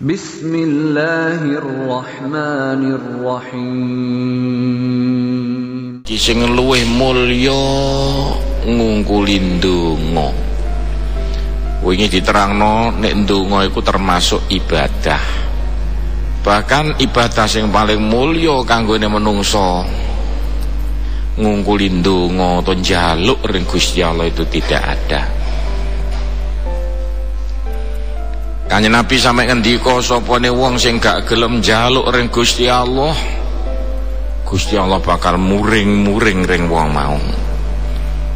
Bismillahirrahmanirrahim. Sing luwih mulya ngungkuli ndonga. Wingi diterangno nek ndonga iku termasuk ibadah. Bahkan ibadah sing paling mulya kanggone menungsa ngungkuli ndonga to njaluk ring Gusti Allah itu tidak ada. Kanjeng Nabi sampai ngendika sopone wong sing gak gelem njaluk ring Gusti Allah bakal muring-muring ring wong mau.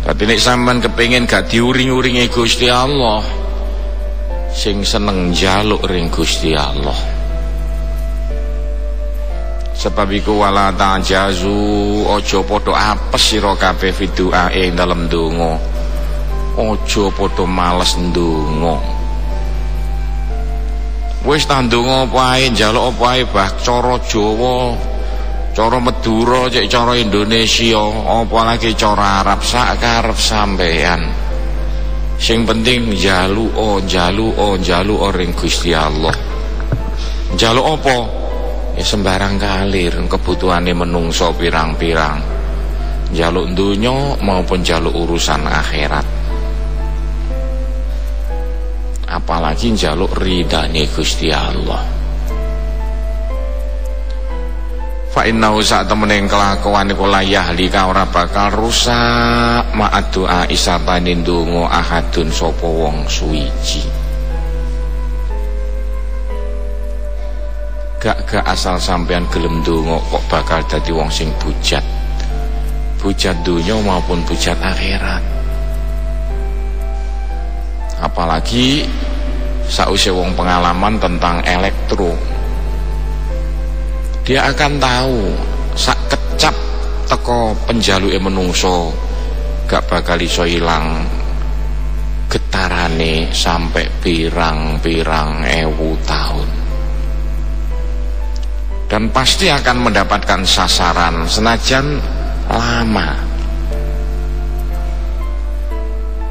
Tapi nek sampean kepengin gak diuring-uringi Gusti Allah, sing seneng njaluk ring Gusti Allah. Sebab iku wala tajazu, aja padha apes sira kabeh fiduae dalem donga. Aja padha males ndonga. Wis tandonga apa ae njaluk apa ae bah cara Jawa, cara Madura, cek cara Indonesia, apalagi cara Arab sak karep sampean. Sing penting njaluk ring Gusti Allah. Njaluk apa? Ya sembarang kalir kebutuhane menungso pirang-pirang. Njaluk donya maupun njaluk urusan akhirat. Apalagi njaluk ridane Gusti Allah. Fa inna usa temeneng kelakuan iku layah lika ora bakal rusak ma'ad doa isabane ndonga ahadun sapa wong suwiji. Gak asal sampean gelem ndonga kok bakal dadi wong sing bujat. Bujat donya maupun bujat akhirat. Apalagi sausé wong pengalaman tentang elektro, dia akan tahu sak kecap teko penjaluke menungso gak bakal iso ilang getarane sampai pirang-pirang ewu tahun, dan pasti akan mendapatkan sasaran senajan lama.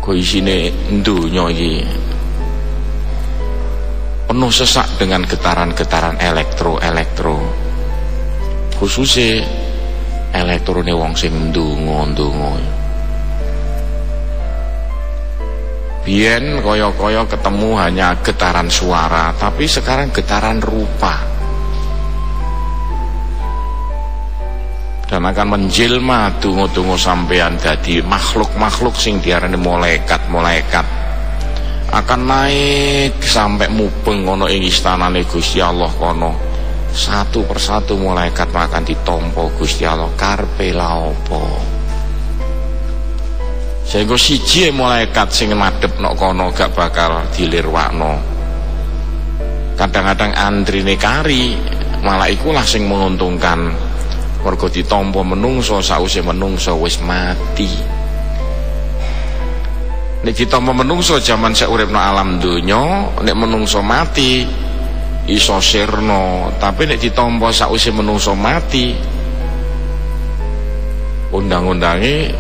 Kok isine donya iki penuh sesak dengan getaran-getaran elektro-elektro, khususnya elektrone wong sing ndonga-ndonga. Biyen kaya-kaya ketemu hanya getaran suara, tapi sekarang getaran rupa, dan akan menjelma dungo-dungo sampean dadi makhluk-makhluk sing diarani malaikat-malaikat, akan naik sampai mubeng ono ing istanane Gusti Allah kono. Satu persatu malaikat akan ditompo Gusti Allah karepe la apa. Sehingga siji malaikat sing madhep nok kono gak bakal dilirwakno. Kadang-kadang antrine kari malah ikulah sing menguntungkan. Mergo ditampa menungso sause menungso wis mati. Nek ditampa menungso jaman sak uripno alam donya, nek menungso mati iso sirna, tapi nek ditampa sause menungso mati undang-undange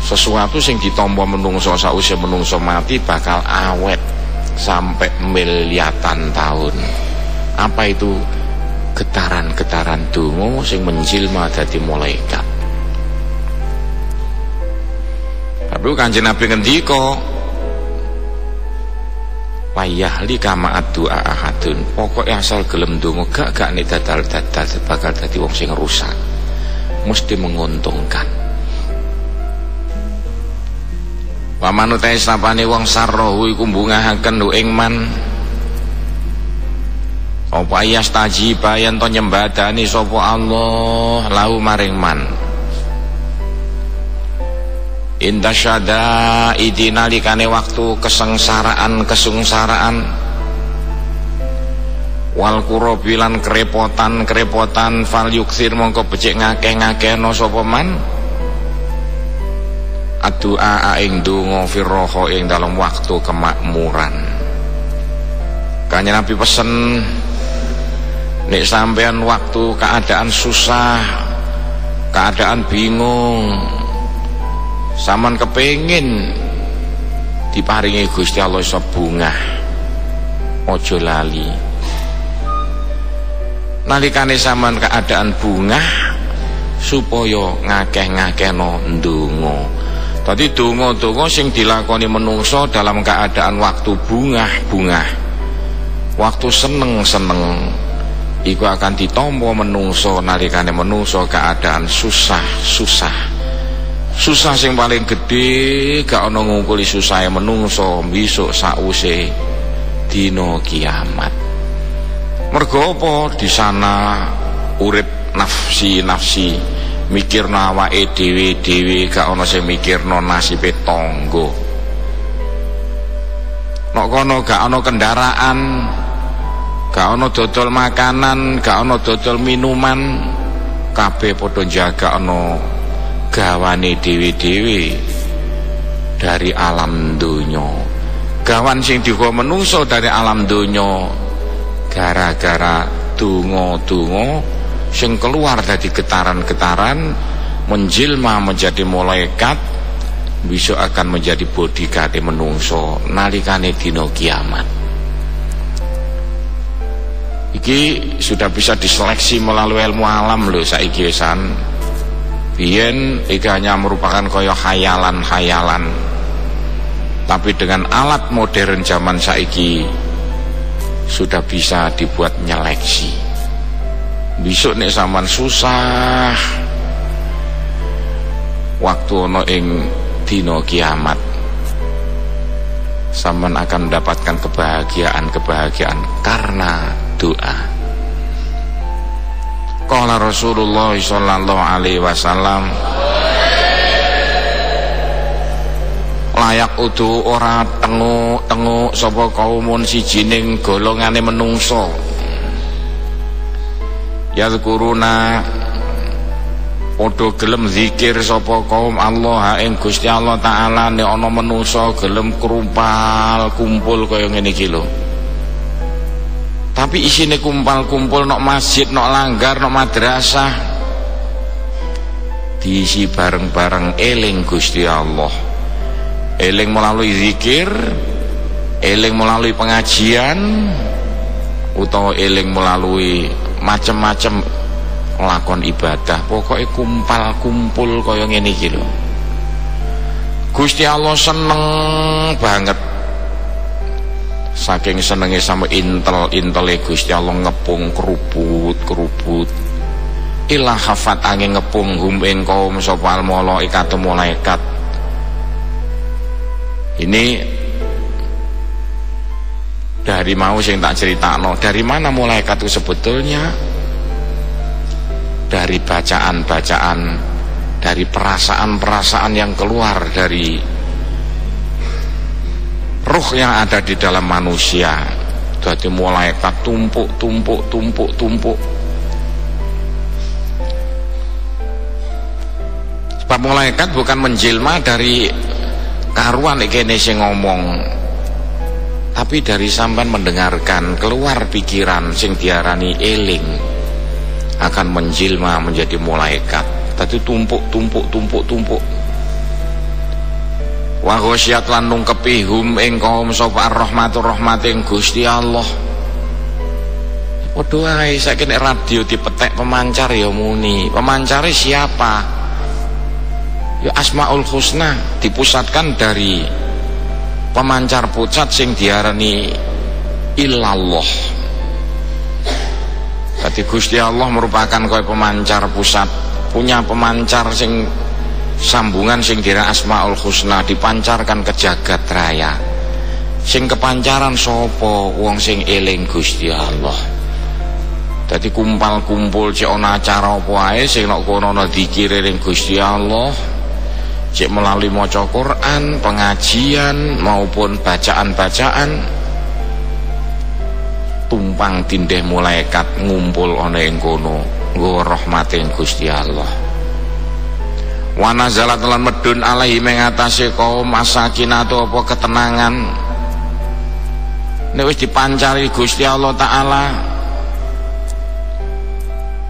sesuatu sing ditampa menungso sause menungso mati bakal awet sampai miliatan tahun. Apa itu? Getaran-getaran dungo sing menjelma dadi malaikat. Tapi Kanjeng Nabi ngendika, "Wayahli kama addu'a ahadun." Pokoke asal gelem ndonga gak nek dadal-dadal bakal dadi wong sing rusak. Mesti menguntungkan. Wa manutae sapane wong sarrohu iku bungahaken lu ing man. Apa ayas tajiba yen to nyembadani sapa Allah lahu maring man. Indasyada idinalikane waktu kesengsaraan wal kurobilan kerepotan fal yuksir mongko becik ngakeh-ngakehno sapa man. Addu'a ing donga firroha ing dalam waktu kemakmuran. Kanjeng Nabi pesen nek sampean waktu keadaan susah, keadaan bingung, sampean kepengin diparingi Gusti Allah iso bungah. ojo lali. Nalikane sampean keadaan bungah supaya ngakeh-ngakehno ndonga. Dadi donga-donga sing dilakoni menungso dalam keadaan waktu bungah-bungah, waktu seneng-seneng, iku akan ditampa menungso nalikane menungso keadaan susah-susah. Susah sing paling gede gak ana ngungkuli susahe menungso besok sause dina kiamat. Mergo apa? Di sana urip nafsi-nafsi, mikirno awake dhewe-dhewe, gak ana sing mikirno nasibe tangga. Nek kono gak ana kendaraan, gak ana dodol makanan, gak ana dodol minuman, kabeh padha jagakno gawane dhewe-dhewe dari alam donya. Gawan sing digawa menungso dari alam donya gara-gara donga-donga sing keluar dari getaran-getaran menjelma menjadi malaikat, besok akan menjadi bodyguard menungso nalikane dina kiamat. Iki sudah bisa diseleksi melalui ilmu alam lho saiki wesan. Biyen iki hanya merupakan kaya khayalan-khayalan. Tapi dengan alat modern zaman saiki sudah bisa dibuat nyeleksi. Besok nek sampean susah waktu ana ing dina kiamat, sampean akan mendapatkan kebahagiaan-kebahagiaan karena doa. Qala Rasulullah SAW, layak udu ora tenguk-tenguk sapa kaumun sijining golongane menungso. Yadhkuruna padha gelem zikir sapa kaum Allah ing Gusti Allah taala. Nek ana menungso gelem krumpal kumpul kaya ngene iki lho. Tapi isine kumpul-kumpul nok masjid, nok langgar, nok madrasah diisi bareng-bareng eling Gusti Allah. Eling melalui zikir, eling melalui pengajian, utawa eling melalui macam-macam lakon ibadah. Pokoknya kumpul-kumpul kaya ngene iki lho. Gusti Allah seneng banget. Saking senenge sama intel-intele Gusti Allah ngepung kerubut-kerubut. Ilah hafat angin ngepung hum ing kaum sapa malaikat malaikat. Ini dari mau sing tak critakno. Dari mana malaikat itu sebetulnya? Dari bacaan-bacaan, dari perasaan-perasaan yang keluar dari ruh yang ada di dalam manusia. Jadi malaikat tumpuk. Sebab malaikat bukan menjelma dari karuan kene sing ngomong, tapi dari sampean mendengarkan keluar pikiran sing diarani eling akan menjelma menjadi malaikat. Tadi tumpuk. Wa ghasyat lan nungkepi hum ing kaum sapa rahmatur rahmating Gusti Allah. Padha ae saiki nek radio dipetek pemancar ya muni. Pemancare siapa? Ya Asmaul Husna, dipusatkan dari pemancar pucat sing diarani illallah. Dadi Gusti Allah merupakan koyo pemancar pusat, punya pemancar sing sambungan sing diarani Asmaul Husna, dipancarkan ke jagat raya. Sing kepancaran sapa? Wong sing eling Gusti Allah. Dadi kumpul-kumpul sik ana acara apa wae sing nek kono ana dzikire ning Gusti Allah. Cek melalui maca Quran, pengajian maupun bacaan-bacaan, tumpang tindih malaikat ngumpul ana ing kono nggo rahmate Gusti Allah. Wa nazalat lan medun alaihi mengatasi kaum masakinatu apa ketenangan. Nek wis dipancari Gusti Allah taala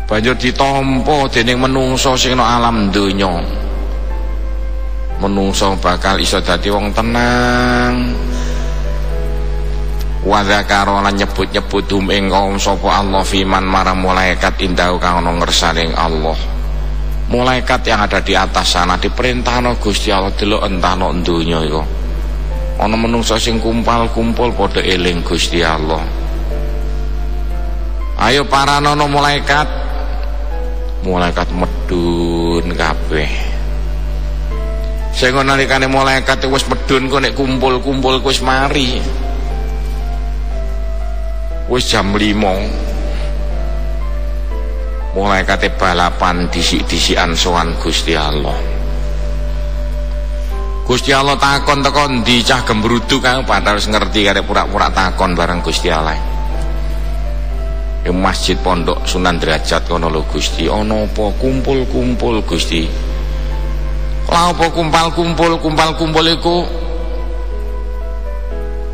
banjur ditampa dening menungso sing ana alam donya. Menungso bakal iso dadi wong tenang, wa dzakara lan nyebut-nyebut hum ing kaum sapa Allah fiman marang malaikat indahu kang ana ngersaning Allah. Malaikat yang ada di atas sana diperintahno Gusti Allah delok entahno donya iku. Ana menungsa sing kumpul-kumpul padha eling Gusti Allah. Ayo para nono malaikat. Malaikat medun kabeh. Sing nalikane malaikat wis medun kok nek kumpul-kumpul wis mari. Wis jam 5 mulai kate balapan disik-disikan sowan Gusti Allah. Gusti Allah takon teko ndi cah gembruduk kang padahal wis ngerti kare pura-pura takon bareng Gusti Allah. Di masjid pondok Sunan Drajat kono lho Gusti, ana apa kumpul-kumpul Gusti? Lah apa kumpul-kumpul iku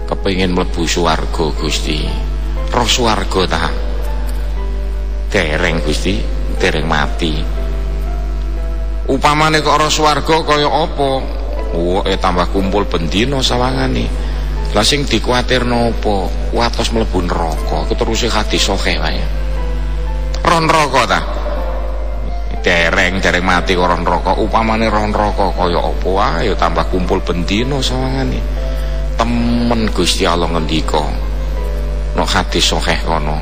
kepengin mlebu swarga Gusti. Roh swarga ta dereng Gusti, dereng mati. Upamane kok roh swarga kaya apa? Uwoke tambah kumpul bendina sawangane. Lah sing dikuwatirno apa? Kuwatos mlebu neraka. Iku teruse hadis sahih wae. Roh neraka ta dereng, dereng mati kok roh neraka. Upamane roh neraka kaya apa wae ya tambah kumpul bendina sawangane. Temen Gusti Allah ngendika no hadis sahih kono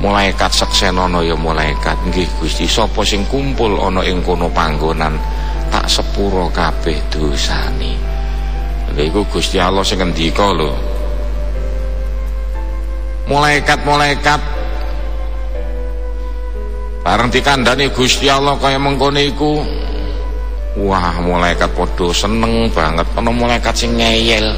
malaikat seksenono ya malaikat nggih Gusti sapa sing kumpul ana ing kono panggonan tak sepuro kabeh dosane. Lha iku Gusti Allah sing ngendika lho. Malaikat-malaikat bareng dikandani Gusti Allah kaya mengkono iku. Wah, malaikat padha seneng banget. Ana malaikat sing ngeyel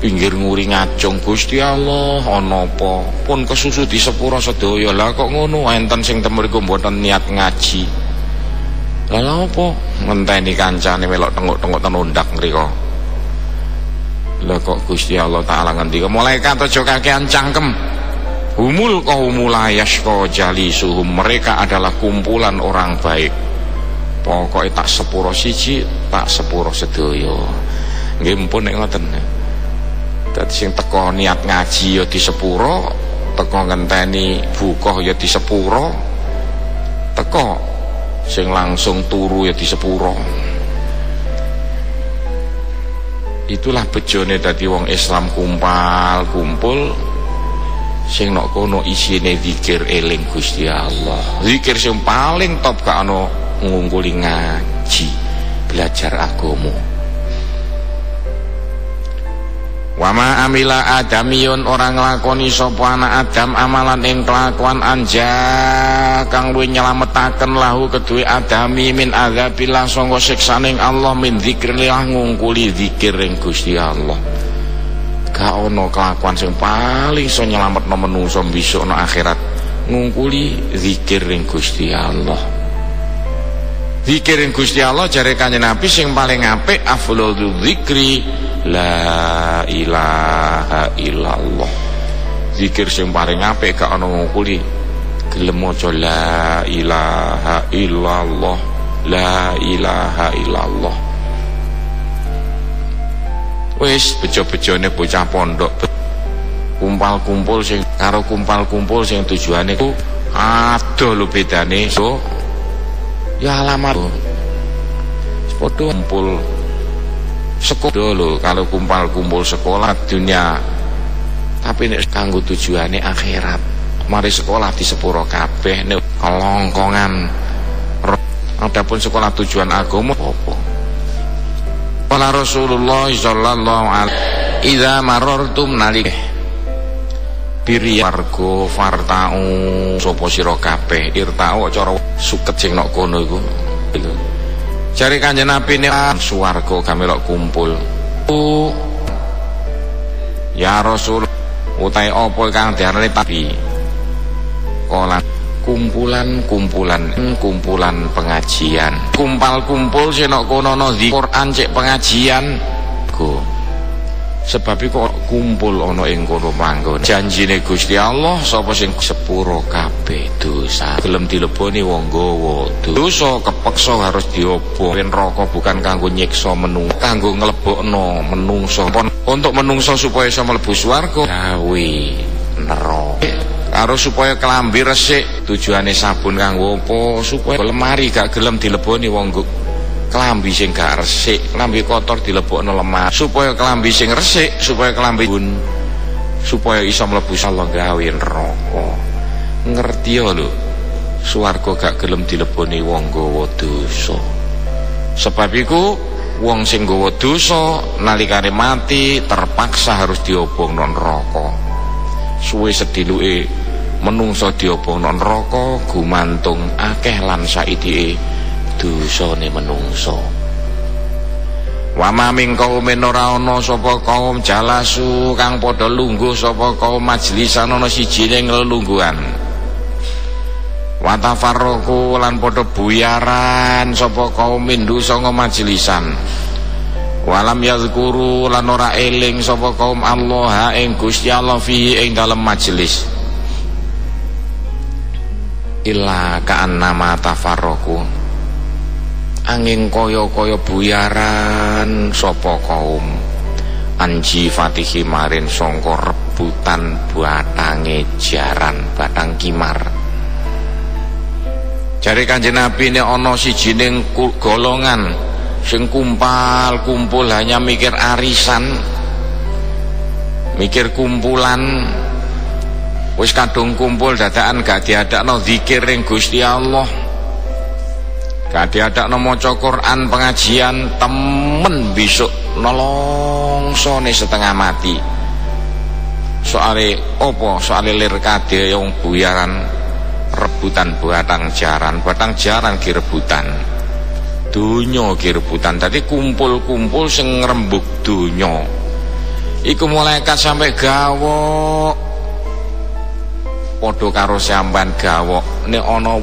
pinggir nguri ngacung Gusti Allah ana apa pun kesusu di sepura sedaya. Lah kok ngono enten sing temeriku mboten niat ngaji. Lah apa ngenteni kancane melok tengok-tengok tenondak mriko. Lah kok Gusti Allah taala ngendika malaikat aja kakean cangkem humul qaumul yashqa jalisuhum, mereka adalah kumpulan orang baik pokoke tak sepura siji tak sepura sedaya. Nggih mpun nek ngoten. Dadi sing teko niat ngaji ya disepuro, teko ngenteni buka ya disepuro, teko sing langsung turu ya disepuro. Itulah bejone dadi wong Islam kumpul-kumpul sing nok kono isine zikir eling Gusti Allah. Zikir sing paling top gak ana ngungkuli ngaji, belajar agama. Wama amila adamiyun orang nglakoni sapa anak Adam amalan ing kelakuan anja kang luwih nyelametaken lahu kedue adami min azabillah sangga siksaning Allah min dzikrillah ngungkuli dzikir ing Gusti Allah. Gak ono kelakuan sing paling iso nyelametno manungsa besok no akhirat ngungkuli dzikir ing Gusti Allah. Dzikir ing Gusti Allah jare Kanjeng Nabi sing paling apik afdhalul dzikri la ilaha illallah. Zikir sing paling apik gak ana ngungkuli gelem maca la ilaha illallah, la ilaha illallah. Wis bejo-bejone bocah pondok kumpul-kumpul sing karo kumpul-kumpul sing tujuane ku adoh lho bedane. So ya alamat padha kumpul sekolah dulu kalau kumpul-kumpul sekolah dunia tapi nek kanggo tujuane akhirat. Mari sekolah di sepuro kabeh nek kelongkongan. Adapun sekolah tujuan agama apa? Qala Rasulullah sallallahu alaihi idza marartum nalik biri warga farta'u sapa sira kabeh irta'u cara suket sing nok kono iku. Cari Kanjeng Nabi ini suwargo kami lho kumpul. Ya Rasul utai opo kang diarani tapi kolan kumpulan pengajian kumpal kumpul senok kono no di Quran cek pengajian ku sebab iku kumpul ana ing kono manggon. Janjine Gusti Allah sapa sing sepuro kabeh dosa gelem dileboni wong gawa dosa kepeksa harus diopo. Yen neraka bukan kanggo nyiksa menungso, kanggo nglebokno menungso. Untuk menungso supaya iso mlebu swarga gawe neraka. Karo supaya kelambi resik, tujuane sabun kanggo apa? Supaya lemari gak gelem dileboni wong kelambi sing gak resik, kelambi kotor dilebokno lemari. Supaya kelambi sing resik, supaya kelambi bun, supaya iso mlebu Allah gawe neraka. Ngerti ya lho. Swarga gak gelem dileboni wong gawa dosa. Sebab iku wong sing gawa dosa nalikane mati terpaksa harus diobongno neraka. Suwe sediluke menungso diobongno neraka gumantung akeh lan saidike dosane menungso. Wa ma ming kaumen ora ana sapa kaum jalasu kang padha lungguh sapa kaum majlisan ana sijine nglelungguhan. Wa tafarruqu lan padha buyaran sapa kaum mindu sanga majlisan. Walam yazkuru lan ora eling sapa kaum Allah ing Gusti Allah fi ing dalem majelis. Illa ka'annama tafarraqu. Angin kaya-kaya buyaran sapa kaum. Anji fatihi marin sangka rebutan batange jaran batang kimar. Jare Kanjeng Nabi ne ana sijining golongan sing kumpul hanya mikir arisan, mikir kumpulan, wis kadung kumpul dadakan gak diadakno zikir ring Gusti Allah, gak diadakno maca Quran pengajian, temen besok nolongsone setengah mati. Soale opo? Soale lir kadhe yang buyaran rebutan batang jaran direbutan. Dunya kirebutan tadi kumpul-kumpul sing ngrembug dunya. Iku malaikat sampai gawok. Padha karo sampean gawok. Nek ana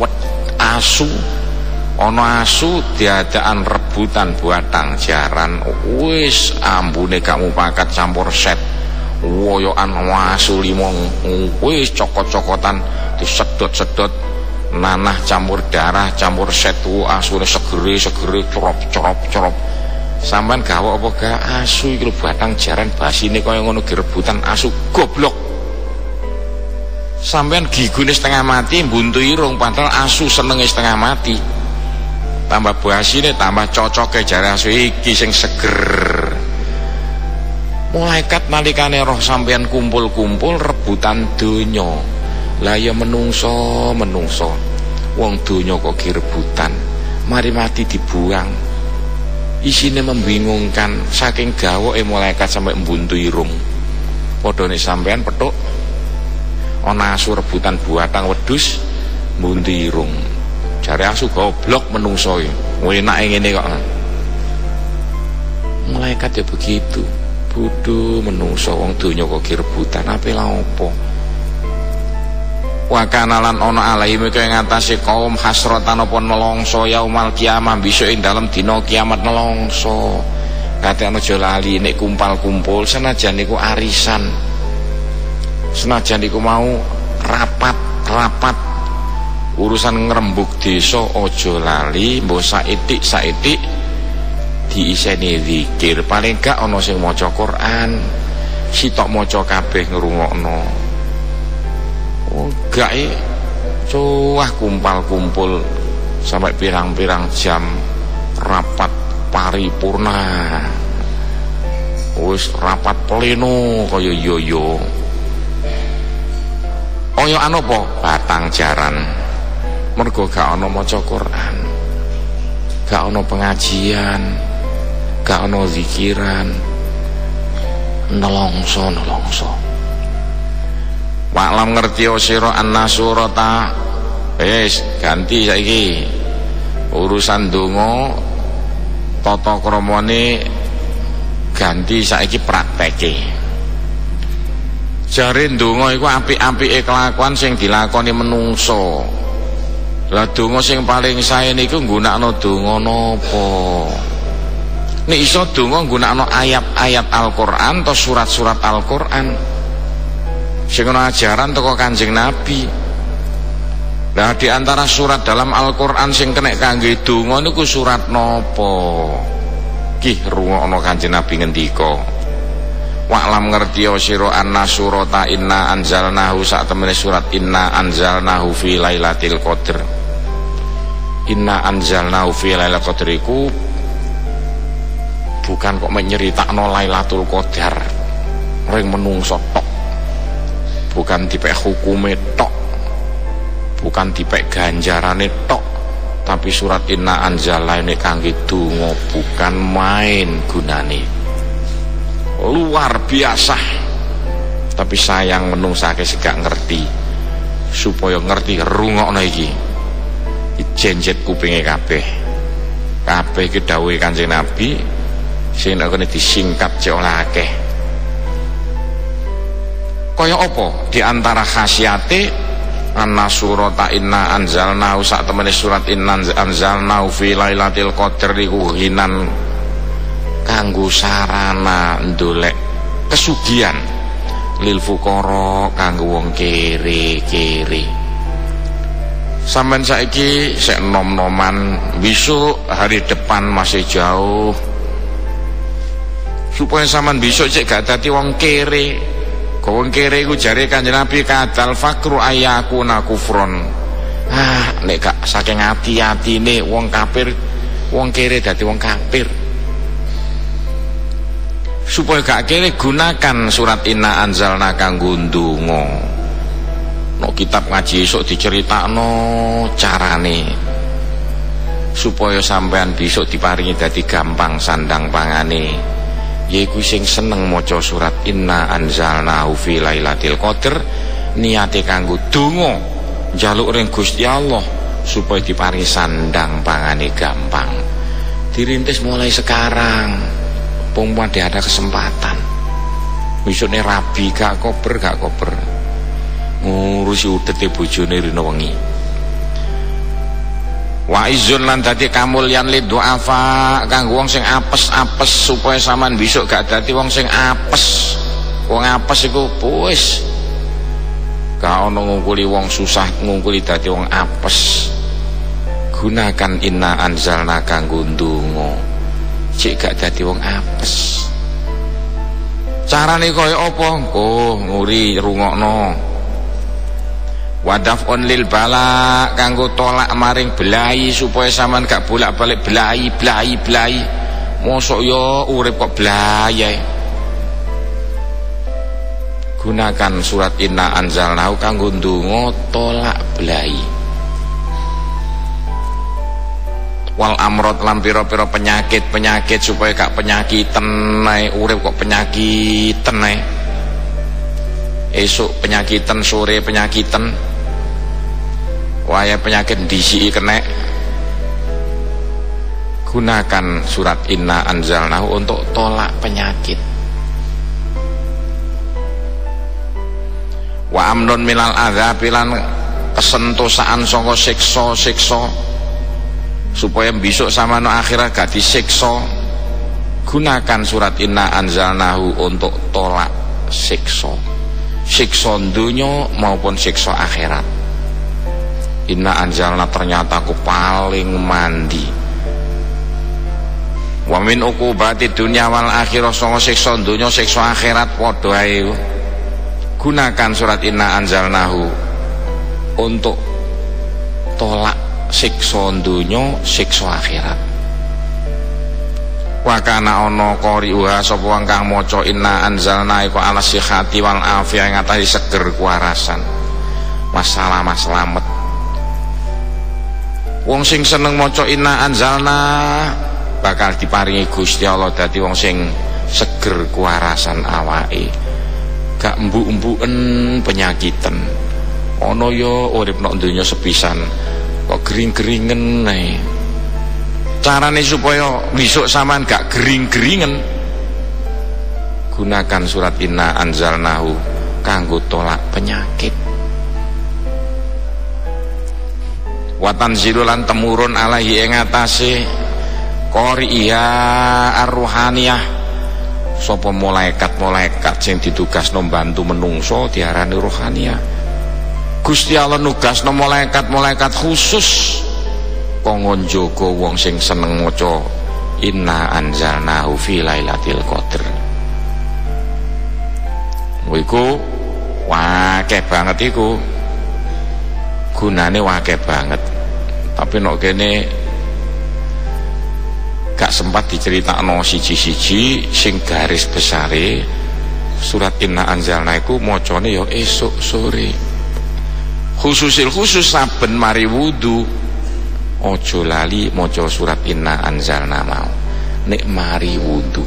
asu, diadakan rebutan batang jaran. Wis ambune kamu pakat campur set. Woyokan asu limong. Wis cokot-cokotan disedot-sedot. Nanah campur darah, campur setu asu segeri crop. Sampean gawok apa gak asu iki batang jaran basine kaya ngono gerebutan asu goblok. Sampean gigune setengah mati mbuntui rung padahal asu senenge setengah mati. Tambah basine tambah cocoke jare asu iki sing seger. Malaikat nalikane roh sampean kumpul-kumpul rebutan donya. Lah ya menungso wong donya kok kirebutan mari mati dibuang isine membingungkan saking gawoke malaikat sampe mbuntu irung padha nek sampean petuk ana asu rebutan batang wedhus mbuntu irung jare asu goblok menungso e enake ngene kok malaikat ya begitu bodho menungso wong donya kok kirebutan ape la opo. Wa kana lan ana alaihim kaya ngatasi kaum hasratan pun nelongso yaumal kiamah besok ing dalem dina kiamat nelongso. Kate aja lali nek kumpul-kumpul senajan niku arisan. Senajan niku mau rapat-rapat urusan ngrembug desa aja lali mbok saithik diiseni zikir paling gak ana sing maca Quran sitok maca kabeh ngrungokno. Gak cuah kumpul-kumpul sampai pirang-pirang jam rapat paripurna wis rapat pleno kaya yoyo kaya ana apa batang jaran mergo gak ana maca Quran gak ana pengajian gak ana zikiran nelongso Maklam ngerti sira annasurata wis ganti saiki urusan donga tata kramane ganti saiki prakteke jare donga iku apik-apike kelakuan sing dilakoni menungso lah donga sing paling sae niku nggunakno donga napa nek iso donga nggunakno ayat-ayat Al-Qur'an atau surat-surat Al-Qur'an sing ana ajaran teko Kanjeng Nabi. Nah, di antara surat dalam Al-Qur'an sing kena kangge donga niku surat nopo? Ki rungokno Kanjeng Nabi ngendika. Wa'lam ngertiya sira an-nasurata inna anzalnahu, sak temene surat inna anzalnahu fi lailatul qadr. Inna anzalnahu fi lailatul qadr iku bukan kok menyeritakno Lailatul Qadar ring menungso tok. Bukan tipe hukume tok. Bukan tipe ganjarane tok, tapi surat inna anzalaine kangge donga bukan main gunane. Luar biasa. Tapi sayang menungsake segak ngerti. Supaya ngerti rungokno iki. Jenjet kupinge kabeh. Kabeh iki dawuhe Kanjeng Nabi sing nek disingkat jek ora akeh. Kaya apa di antara khasiate An-Nasurata inna anzalnahu, sak temene surat inna anzalnahu fi lailatul qadr iku hinan kanggo sarana ndolek kesugihan lil fuqara kanggo wong kere-kere. Sampeyan saiki sek nom-noman, besok hari depan masih jauh. Supaya sampeyan besok cek gak dadi wong kere. Wong kere iku jare Kanjeng Nabi kadal fakru ayakuna kufron. Ah, nek gak saking ati-atine wong kafir, wong kere dadi wong kafir. Supaya gak kere gunakan surat inna anzalna kanggo ndonga. Nek kitab ngaji esuk diceritakno carane. Supaya sampean besok diparingi dadi gampang sandang pangane. Yaiku sing seneng maca surat inna anzalnahu fi lailatul qadr niate kanggo donga njaluk ring Gusti Allah supaya diparingi sandang pangane gampang. Dirintis mulai sekarang, pompa ada kesempatan. Wisune rabi gak kober ngurusi udete bojone rene wengi. Wa izun lan dadi kamulyan li du'afa kanggo wong sing apes-apes supaya sampean besok gak dadi wong sing apes. Wong apes iku wis gak ono ngungkuli wong susah, ngungkuli dadi wong apes. Gunakan inna anzalna kanggo ndonga. Cek gak dadi wong apes. Carane kaya apa? Oh, nguri rungokno. Wadaf on lil bala kanggo tolak maring belai supaya sampean gak bolak-balik belai. Mosok yo urip kok belai. Gunakan surat inna anzalnahu kanggo ndonga tolak belai. Wal amrod lan pira-pira penyakit supaya gak penyakiten ae, urip kok penyakiten ae. Esuk penyakiten, sore penyakiten. Waya penyakit disiki kena. Gunakan surat inna anzalnahu untuk tolak penyakit. Wa amnun minal adzab lan kesentosaan saka siksa supaya besok sama no akhirat gak disiksa. Gunakan surat inna anzalnahu untuk tolak siksa. Siksa dunya maupun siksa akhirat. Inna anzalna ternyata aku paling mandi. Wa min uqubati dunya wal akhirah, sanga siksa dunya siksa akhirat padha ae. Gunakan surat inna anzalnahu untuk tolak siksa dunya siksa akhirat. Wa kana ana qari'uha sapa wong kang maca inna anzalna iku ala sihati wal afiyah ngatasi seger kuwarasan. Masalah slamet. Wong sing seneng maca inna anzalna bakal diparingi Gusti Allah dadi wong sing seger kuwarasan awake. Gak embuk-embuken penyakiten. Ana ya urip nok donya sepisan kok gering-geringen ae. Carane supaya besok sampean gak gering-geringen gunakan surat inna anzalnahu kanggo tolak penyakit. Watan zilulan temurun alaihi ing atase Qori'iyah ar-ruhaniyah. Sapa malaikat-malaikat sing ditugasno mbantu menungso diarani ruhaniyah. Gusti Allah nugasno malaikat-malaikat khusus kanggo njaga wong sing seneng maca Inna anzalnahu fi lailatul qadr. Iku wakeh banget iku. Gunane wakeh banget. Tapi nek kene gak sempat diceritakno siji-siji sing garis besare surat Inna anzalna iku macane ya esuk sore. Khususil khusus saben mari wudu. Ojo lali maca surat Inna anzalna mau nek mari wudu.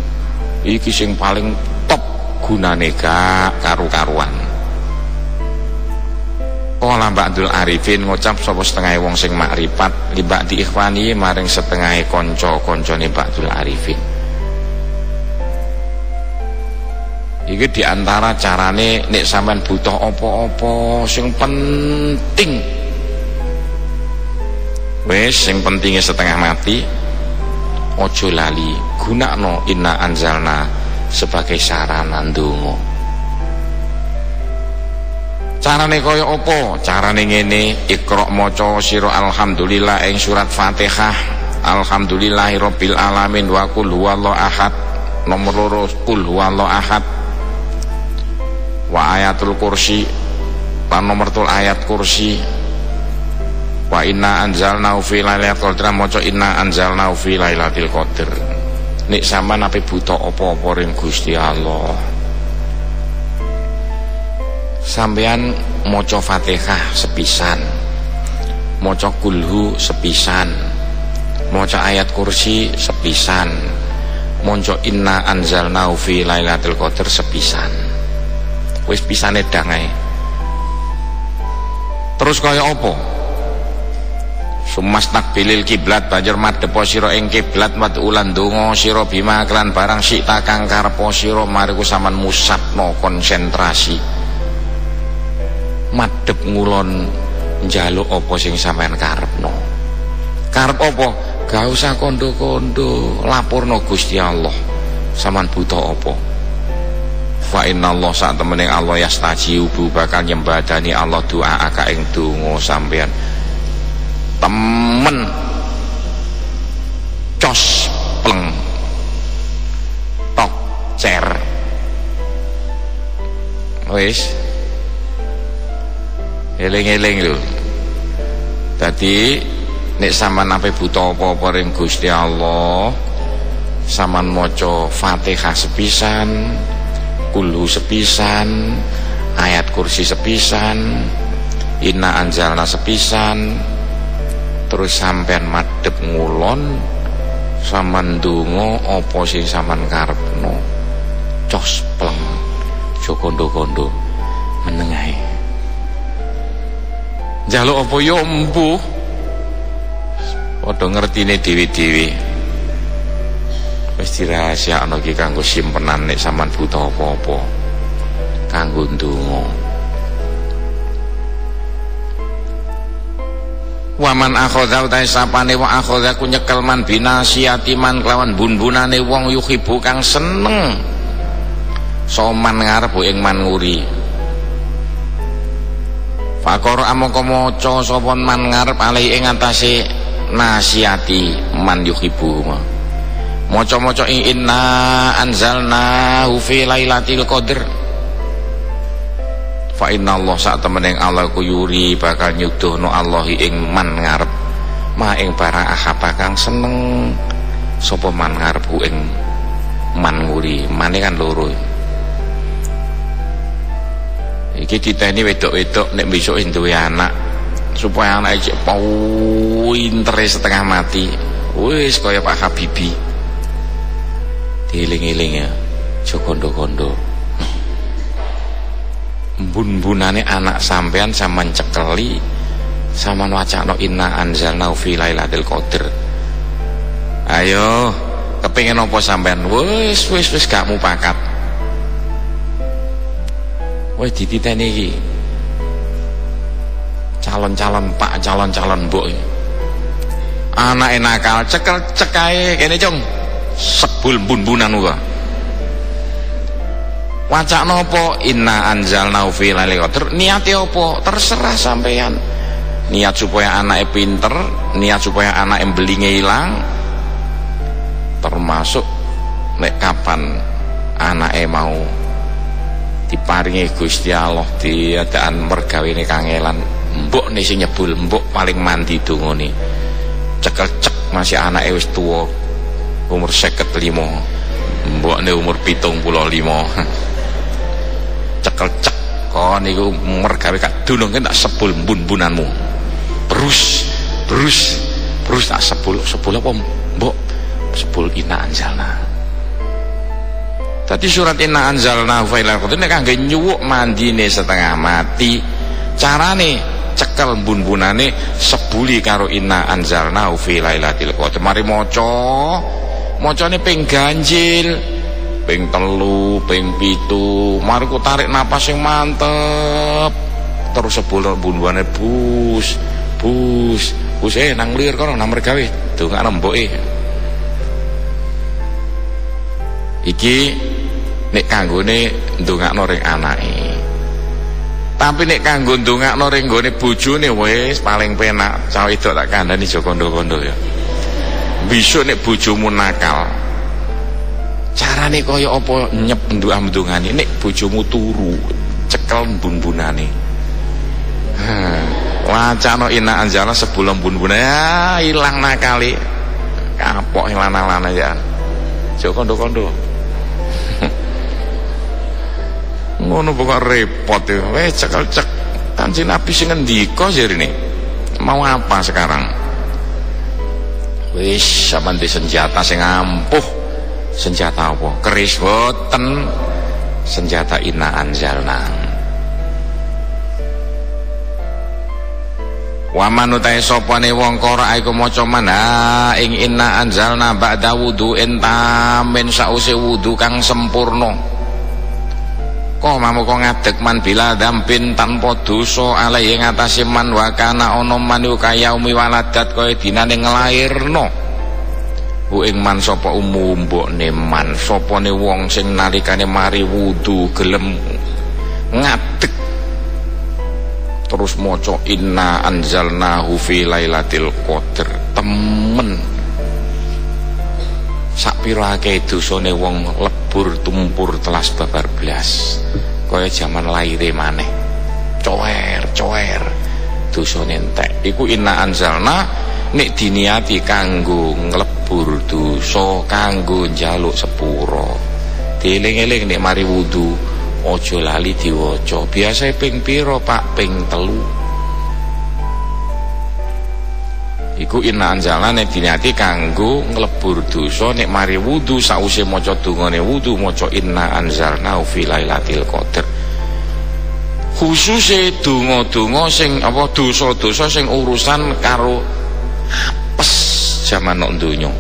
Iki sing paling top gunane gak karu-karuan. Kala Mbakdul Arifin ngucap sapa setengah wong sing makrifat limbak di ikhwani maring setengah kanca-kancane Mbakdul Arifin. Iki diantara carane nek sampean butuh apa-apa sing penting. Wes yang pentingnya setengah mati ojo lali gunakno Inna anzalna sebagai sarana ndonga. Carane kaya apa? Carane ngene, Iqra maca sira alhamdulillah ing surat Fatihah, alhamdulillahirabbil alamin wa qul huwallahu ahad. Nomor loro qul huwallahu ahad. Wa ayatul kursi, lan nomor tul ayat kursi. Wa inna anzalnahu fi lailatul qadr, maca inna anzalnahu fi lailatul qadr. Nek sampean ape buta apa-apa ring Gusti Allah, sampean maca Fatihah sepisan, maca kulhu sepisan, maca ayat kursi sepisan, maca inna anzalnahu fi lailatul qadr sepisan. Wis pisane dangae. Terus kaya apa? Sumastak bilil kiblat banjur madhepo sira ing kiblat matulan donga sira bima kelan barang sikta kang karepo sira mariku sampean musatno konsentrasi madhep ngulon njaluk apa sing sampean karepno. Karep apa? Gak usah kondo-kondo, laporno Gusti Allah sampean butuh apa. Fa innallaha sak temene Allah yastajibu bakal nyembadani Allah doa aka ing donga sampean. Temen cos pleng tok cer wis eling-eling lho. Dadi nek sampean ape buta apa-apa ring Gusti Allah, sampean maca Fatihah sepisan, kulhu sepisan, ayat kursi sepisan, inna anzalna sepisan. Terus sampean madhep ngulon sampean ndonga apa sing sampean karepno. Cos pleng. Aja kondo-kondo meneng ae. Njaluk apa ya empuh. Padha ngertine dhewe-dhewe. Wis dirahasiakno iki kanggo simpenan nek sampean buta apa-apa. Kanggo ndonga. Waman akhadha utai sapane wa akhadha ku nyekel man binasiyati man kelawan bun-bunane wong yuhibu kang seneng soman ngarep ing man nguri. Fakor amoko maca sapa man ngarep alai ing atase nasiyati man yuhibu. Maca-maca inna anzalna fi lailatul qadr. Fa innallaha sak temeneng Allah ku yuri bakal nyuduhno Allah ing man ngarep ma ing para ahaba kang seneng sapa man ngarep ku ing man nguri. Mane kan loro iki diteni wedok-wedok nek besok duwe anak supaya anake cek pintere setengah mati wis kaya Pak Habibie dieling-eling ya aja kondo-kondo. Bun-bunane anak sampean sama cekeli sama wacana inna anzalna fi lailatul qadr. Ayo kepengin apa sampean? Wis gak mupakat. Wis dititeni iki calon-calon pak, calon-calon mbok anak nakal cekel cekai kene jong sebul bun-bunan uga wacak nopo inna anzalna fi lailatul qadar niate opo terserah sampean niat supaya anaknya pinter niat supaya anaknya belinge hilang termasuk nek kapan anaknya mau diparingi Gusti Allah diadaan mergawene kangelan mbok nih sing nyebul mbok paling mandi dungone cekel-cek masih anaknya wis tua umur 55 mbok nih umur 75 cekel-cek kon iku mergawe gak dunungke tak sepul mbun-bunanmu terus tak sepul apa mbok sepul inna anzalna tadi surat inna anzalna fa ilal qadar nek kangge nyuwuk mandine setengah mati carane cekel bun-bunane sebuli karo inna anzalna fi lailatul qadar mari mocone ping ganjil ping telu ping pitu mari ku tarik napas yang mantep terus sebulur bun-bunane bus nang liur kono nang mergawe dongak remboke iki nek kanggone ndongakno ring anake tapi nek kanggo ndongakno ning gone bojone wis paling penak cah wedok tak kandhani aja kondo-kondo ya besok nek bojomu nakal carane kaya apa nyep ndongane nek bojomu turu cekel bun-bunane wacana inna anzalna sebelum bun-bunane ya ilang nakali kapok lanang-lanang aja aja kondo-kondo ngono pokok repot ya weh cekel-cek kanjeng Nabi sing ngendika jarine mau apa sekarang wis sampean di senjata sing ampuh senjata apa keris boten senjata inna anzalna wa manutae sopane wong kora iku maca manah ing inna anzalna ba'da wudu entamen sause wudu kang sempurna kok mamu kok ngadeg man bila dampin tanpa dosa alai yang ngatasi man wakana ono manu kaya umi waladat kaya dinane ngelairno hu ing man sopa umu mbokne man sopone wong sing nalikane mari wudu gelem ngadeg terus moco inna anzalnahu fi lailatul qadar temen sakpirake dosane wong lebur tumpur telas babar blas kaya jaman laire maneh coer dosane entek iku inna anzalna nek diniati kanggo nglebur dosa kanggo njaluk sepuro dieling-eling nek mari wudu aja lali diwaca biasa ping pira Pak ping 3 iku inna anzalna nek diniati kanggo nglebur dosa nek mari wudu sause maca dungane wudu maca inna anzalna fi lailatul qadar khususe donga-donga sing apa dosa-dosa sing urusan karo apes jaman nok donya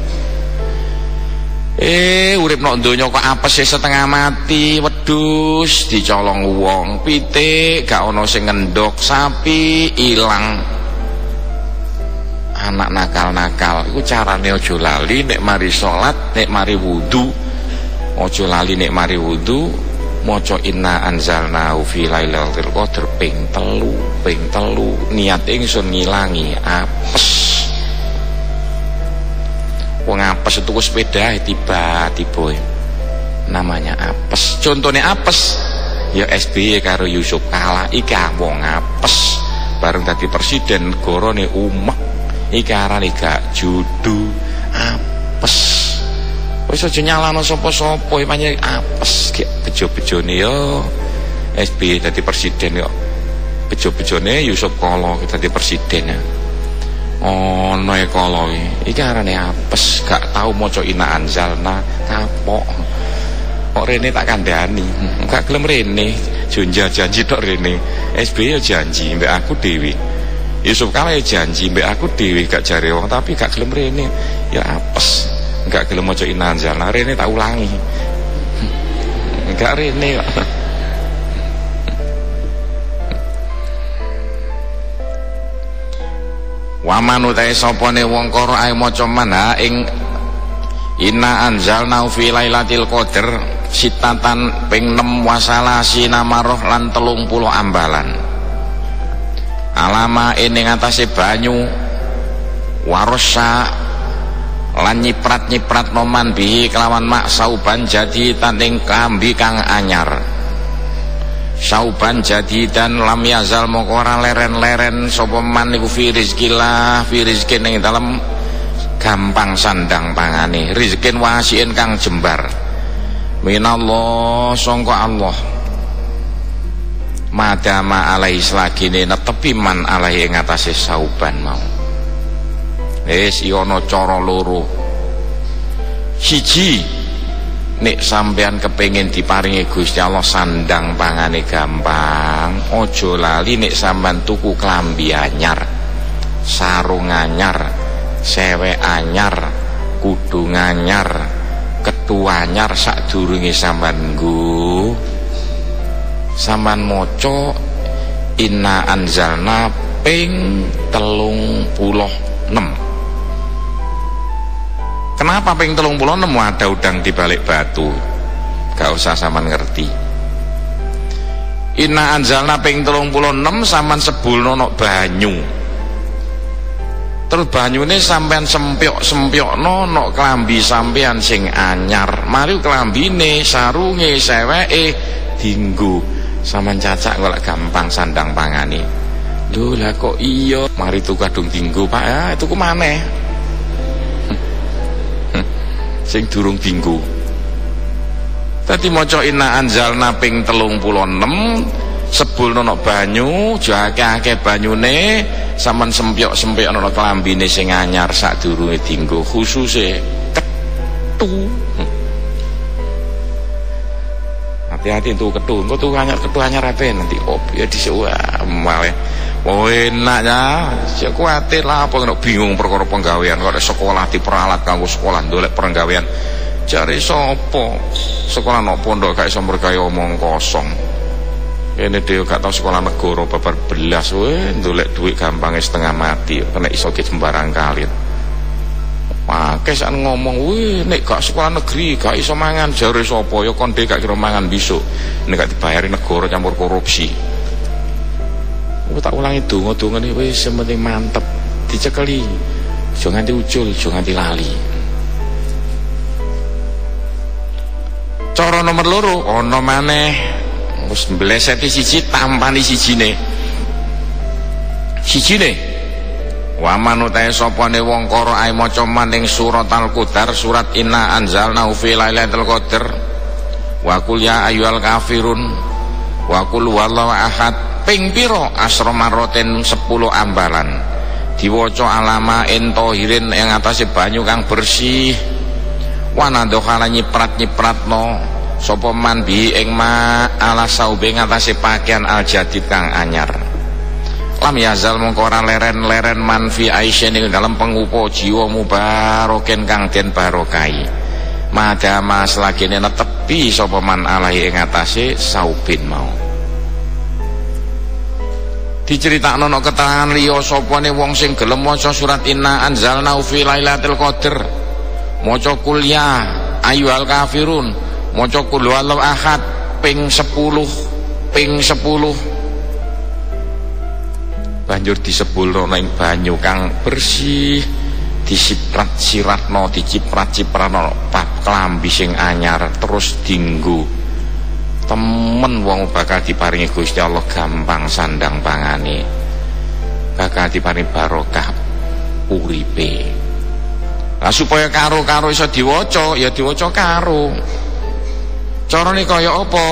urip nok donya kok apes setengah mati wedhus dicolong wong pitik gak ana sing ngendhok sapi ilang anak nakal-nakal iku carane aja lali nek mari salat nek mari wudu aja lali nek mari wudu maca inna anzalna fi lailatul qadar ping telu niat ingsun ngilangi apes wong apes tuku sepeda tiba-tiba namanya apes contohnya apes ya SBY karo Yusuf kalah iki wong apes bareng dadi presiden gorone umek iki arane gak judu apes wis aja nyalano sapa-sapa pancen apes gek bejo-bejone yo SBY dadi presiden yo bejo-bejone Yusuf kala dadi presiden ono e kala iki arane apes gak tau maca inna anzalna kapok kok rene tak kandhani gak gelem rene jonja janji tok rene SBY yo janji mbek aku dhewe Yusuf kalah janji mbak aku dewi gak jare wong tapi gak gelem rene ya apes gak gelem maca inna anzalna rene tak ulangi gak rene Waman utai sopone wongkoro ay mocoman ha ing inna anzalna fi lailatul qadr sitatan ping 6 wasala sinamaroh lan 30 ambalan. Alama ing atase banyu warosa lan nyiprat-nyiprat noman bihi kelawan mak sauban jadi tanding kambi kang anyar. Sauban jadi dan lam yazal mokora leren-leren sopeman iku fi rizkilah fi rizkin ing dalem gampang sandang pangane rizkin wasiin kang jembar minallah songko Allah madama alaihi selagini netepi man alaihi ngatasi sauban mau siono coro loro siji nek sampean kepengin diparingi Gusti Allah sandang pangane gampang, ojo lali nek sampean tuku klambi anyar, sarung anyar, sewek anyar, kudung anyar, ketu anyar sadurunge sampean nggo. Sampean maca inna anzalna ping 36. Kenapa ping 36 ada udang di balik batu? Gak usah sampean ngerti. Inna anzalna ping 36 sampean sebulno nok banyu. Terus banyune sampean sempiok-sempiokno nok klambi sampean sing anyar. Mari klambine, sarunge, seweke dinggo. Sampean cacak golek gampang sandang pangani. Lho lah kok iya, mari tuku kadung dinggo, Pak. Ya, tuku maneh. Sing durung dinggo. Tadi maca inna anzalna ping 36 sebulno nok banyu, akeh-akeh banyune, sampean sempiok-sempiok ana klambine sing anyar sadurunge dinggo, khususe ketu. Hati-hati tuh ketu, engko tuh anyar ape nanti ya disuwa malah. Oh enak ya, saya khawatir lah apa nggak bingung perkara penggawean kok sekolah diperalat kanggo sekolah ndolek penggawean cari sopo sekolah nok pondok gak iso mergawe omong kosong ini dia gak tau sekolah negara babar belas ndolek duit gampangnya setengah mati kena iso ki sembarang kalit pake saat ngomong nek gak sekolah negeri gak iso mangan jari sopo ya konde gak kira mangan besok ini gak dibayari negara campur korupsi. Aku tak ulang itu, ngodongan ini, weh, sementing mantep, dicekeli, jangan diucul, jangan dilali. Coro nomor loro, ono maneh, harus beleseti siji, tampani sijine, sijine. Wamanutaya sopone wong koro ay mocoman ing surat al-Qadar, surat inna anzalna fi lailatul qadr, wa qul ya ayyuhal kafirun, wa qul huwallahu ahad. Ping piro asrama roten 10 ambalan diwaca alama entohirin yang atase banyu kang bersih wanadokala nyiprat-nyipratno sapa man bi ing ma ala saube ngatasi pakaian aljadid kang anyar lam yazal mongko ora leren-leren man fi aisyen ing dalem pengupo jiwa mubaroken kang den barokai madama selagene netepi sapa man alahi ing atase saubin mau. Diceritakno nok keterangan liya sapane wong sing gelem maca surat inna anzalna fi lailatul qadr maca qul ya ayyuhal kafirun maca qul huwallahu ahad ping 10 banjur disebulno ing banyu kang bersih disiprat-siratno diciprat-cipratno pak klambi sing anyar terus dinggo temen wong bakal diparingi Gusti Allah gampang sandang pangane bakal diparingi barokah uripe. Lah supaya karo-karo iso diwaca ya diwaca karo. Carane kaya apa?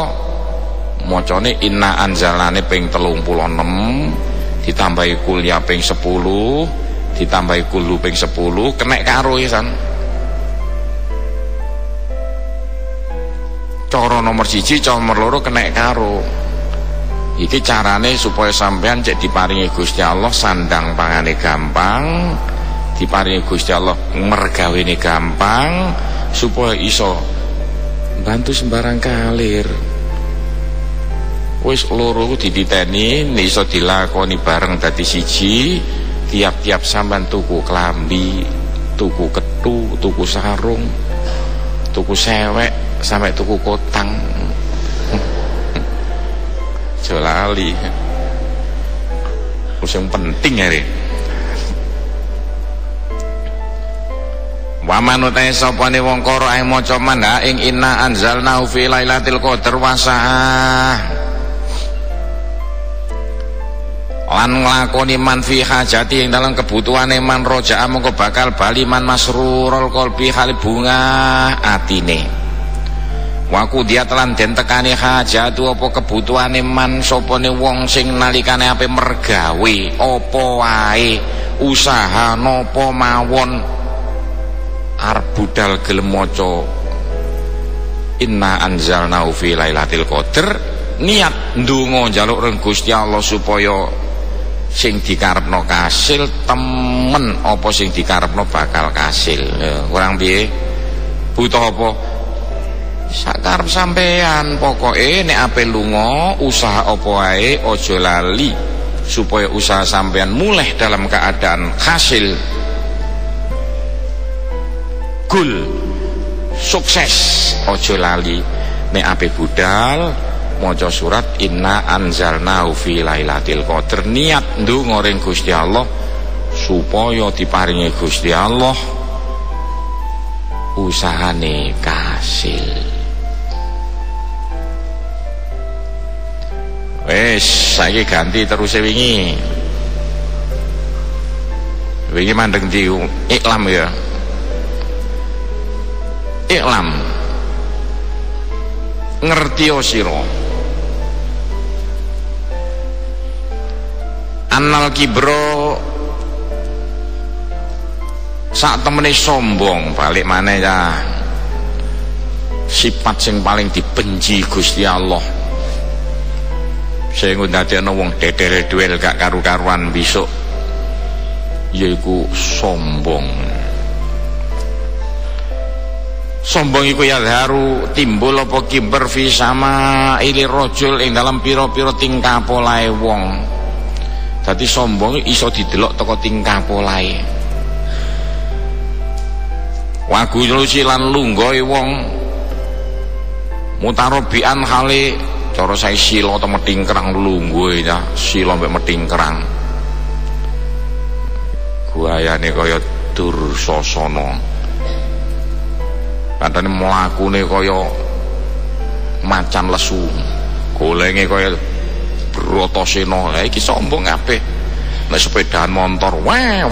Macane inna anzalane ping 36 ditambahi kuliah ping 10 ditambahi kulu ping 10 kenek karo isan. Coro nomor siji, coro nomor loro kenek karo. Iki carane supaya sampean cek diparingi Gusti Allah sandang pangane gampang, diparingi Gusti Allah mergawene gampang, supaya iso bantu sembarang kalir. Wis loro dititeni, iso dilakoni bareng dadi siji, tiap-tiap sampean tuku klambi, tuku ketu, tuku sarung, tuku sewek, sampai tuku kotang. Jolali. Yang penting ya. Wa manutae sapane wong karo ae maca manha ing inna anzalnahu fi lailatul qadar wasaah lan nglakoni man fi hajati ing dalam kebutuhane man roja'a mongko bakal bali man masrurul qalbi hal bunga atine wa kudiat lan den tekani hajatu apa kebutuhane man sapane wong sing nalikane ape mergawe apa wae usaha napa mawon arbudal gelem maca inna anzalnahu fi lailatul qadar niat ndonga njaluk reng Gusti Allah supaya sing dikarepno kasil temen apa sing dikarepno bakal kasil. Kurang piye? Butuh apa? Sak karep sampean pokoke nek ape lunga usaha apa wae aja lali supaya usaha sampean mulih dalam keadaan kasil. Gul sukses ojo lali nek ape budal maca surat inna anzalnahu fi lailatul qadar niat ndonga ring Gusti Allah supaya diparingi Gusti Allah usahane kasil. Wes saiki ganti terus wingi. Wingi mandeng di iklam ya. Iklam ngerti osiro anal kibro sak temene sombong balik mana ya sifat sing paling dibenci Gusti Allah sing ndadekno wong dedere duel gak karu-karuan besok yaiku sombong. Sombong iku ya haru timbul apa kiber fi sama ilir rojul ing dalam piro-piro tingkah polahe wong. Dadi sombong iso didelok teko tingkah polahe. Wagu lusilan lunggohe wong mutarobian hale cara sae sila ta metingkrang lungguhe ta sila mek metingkrang. Guayane kaya Dursasana. Kadane mlakune kaya macan lesu. Golenge kaya Bratasena. Ha iki sombong kabeh. Nek sepedaan motor wah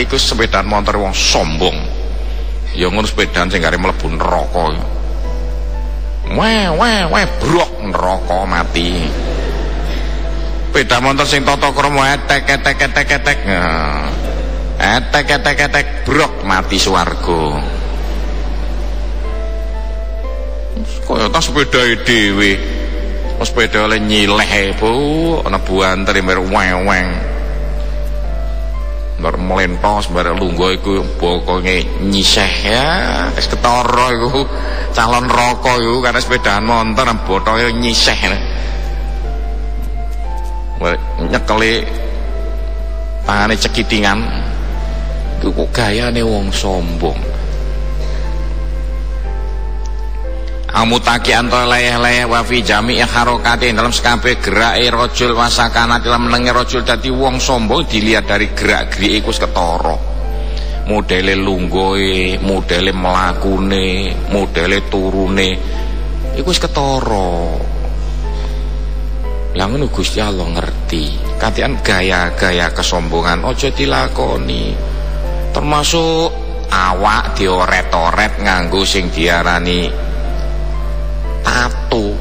iku sepedaan motor wong sombong. Ya ngono sepedaan sing gare mlebu neraka. Wah brok neraka mati. Sepeda motor sing tata krama etek. Etek brok mati swarga. Kaya ta sepedae dhewe. Sepeda oleh nyileh bu, ana buantere mer weweng. Bar melentos bar lungguh iku bokonge nyiseh ya, wis ketara iku calon neraka iku karena sepedaan montor botoke nyiseh. Wah, nyekeli tangane cekitingan. Iku kok gayane wong sombong. Amutaki antara layah-layah wafi jami'i harokati dalam sekabeh gerak rojul wasakana dalam menengah rojul dadi wong sombong dilihat dari gerak-gerik iku ketara modele lunggoe modele melakune modele turune iku ketara lah ngono Gusti Allah ngerti katian gaya-gaya kesombongan aja dilakoni termasuk awak dioret-oret nganggo sing diarani tato.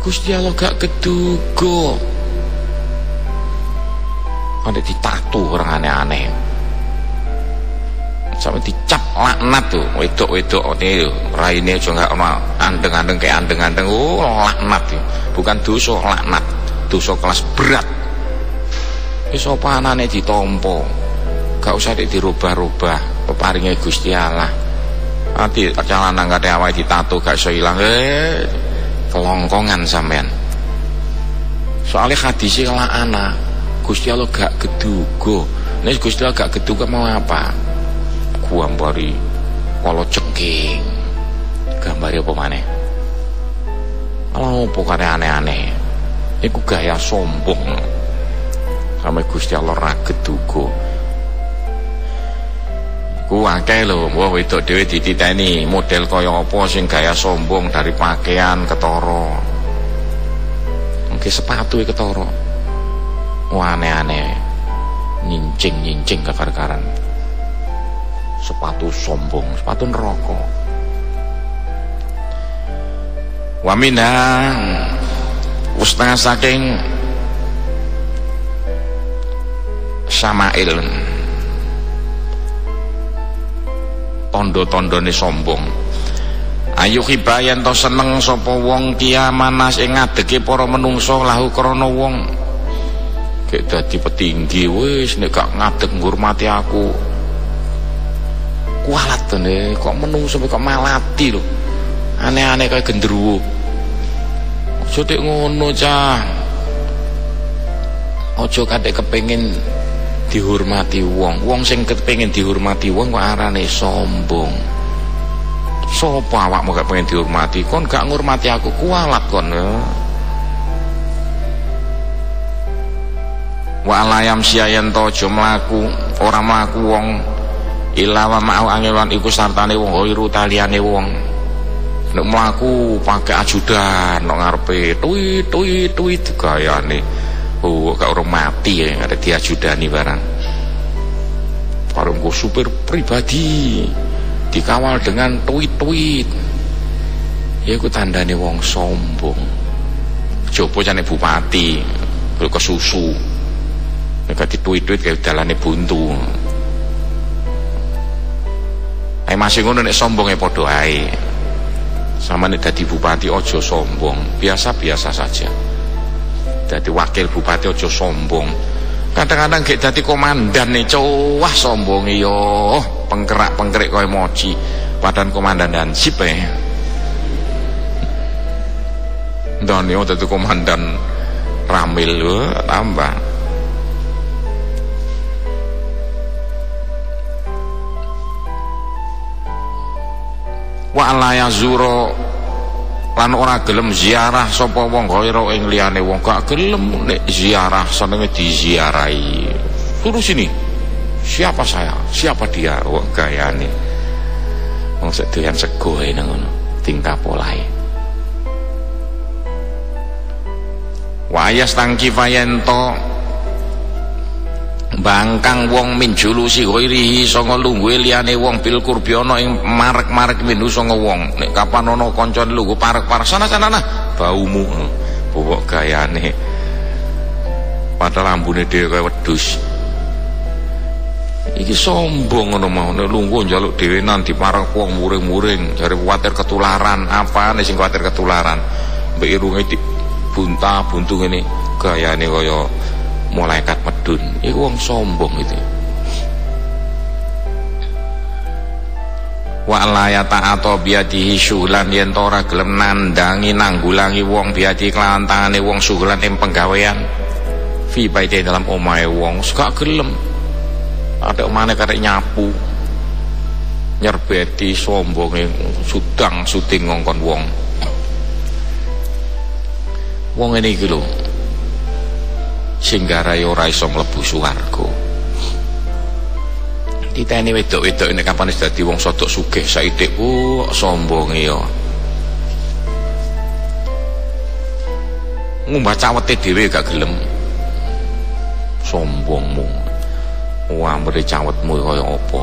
Gusti Allah gak keduga ada ditato orang aneh-aneh sampai dicap laknat tuh wedok-wedok ini raine aja gak andeng-andeng kayak andeng-andeng laknat tuh. Bukan dosa laknat dosa kelas berat iso panane ditompo gak usah dirubah-rubah peparingnya Gusti Allah. Ati acalan nang kate awake ditato gak iso ilang. Kelongkongan sampean. Soale hadise lak ana. Gusti Allah gak keduga. Nek Gusti Allah gak keduga mau apa? Kuambari kalau cengking. Gambari apa maneh? Kalau pokokane aneh-aneh. Iku gaya sombong. Sampe Gusti Allah ra keduga. Ku akeh lho, wong wedok dhewe dititeni model kaya apa sing gaya sombong dari pakaian ketara. Mungkin sepatu itu ketoro, aneh-aneh, nyincing kekar-karan, sepatu sombong, sepatu neraka. Wamina, setengah saking Samail, tondo-tondone sombong. Ayu hibayan to seneng sapa wong kiamanas ing ngadeke para menungsa lahu krana wong gek dadi petinggi wis nek gak ngadeg ngurmati aku kualat tene kok menungsa kok malati lho aneh-aneh kaya gendruwo aja tek ngono cah aja katek kepengin dihormati wong sing kepengin dihormati wong kok arane sombong. Sopo awakmu gak pengen dihormati, kon gak ngurmati aku kualat kon. Wa alayam siayan tojo melaku orang melaku wong ilawa ma'au angelan iku sartane wong oiru taliane wong. Nek melaku pakai ajudan, nek ngarepe tui gayane. Gak urung mati ya ada diajudani barang. Warungku supir pribadi. Dikawal dengan tweet-tweet ya aku tandane wong sombong jopo jane bupati ke susu mereka di tweet-tweet kayak dalane buntu ayo masih ngono nek sombongnya podo ae sama nek dadi bupati ojo sombong biasa-biasa saja dadi wakil bupati ojo sombong kadang-kadang gak dadi komandan nih cowah sombong yo pengkerak-pengkerik koyo moci padan komandan dansip ya dan yo dadi komandan ramil lho tambah wa alaya zuro lan ora gelem ziarah sapa wong gaira ing liyane wong gak gelem nek ziarah senenge diziarahi suruh sini siapa saya siapa dia wong gayane wong sek doyan sego ae nang ngono tingkah polahe wayas tangki fayento bangkang wong minjulusi ghairihi sanga lungguhe liyane wong bil kurbiyana ing marek-marek minu sanga wong nek kapan ana kanca lungguh parek-parek sana-sana nah baumu bobok gayane padahal ambune dhewe kaya wedhus iki sombong ngono mau nek lungguh njaluk dhewe nang diparek wong muring-muring jare kuwatir ketularan apane sing kuwatir ketularan mbek irunge dibunta-buntu ngene gayane kaya malaikat medun, itu wong sombong itu. Wa layata atau biadihi syuhlan yen ora gelem nandangi nanggulangi wong biadi kelawan tangane wong syuhlan ing penggawean. Fi baite dalam omahe wong gak gelem. Ada omane karek nyapu. Nyerbeti sombonge sudang suting ngongkon wong. Wong ngene iki lho. Singgarai ora iso mlebu swarga. Diteni wedok-wedok nek kapan wis dadi wong sodok sugih saithik kok sombonge ya. Ngumbah cawete dhewe gak gelem. Sombongmu. Uwamre cawetmu kaya apa?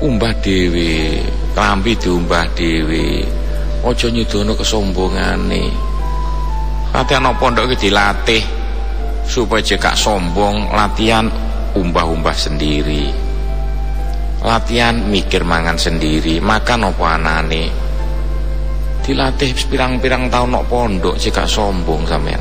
Umbah dhewe, klambi diumbah dhewe. Aja nyudono kesombongane. Ate ana pondok iki dilatih supaya cekak sombong latihan umbah-umbah sendiri latihan mikir mangan sendiri makan apa anane dilatih pirang-pirang tahun nok pondok cekak sombong sampean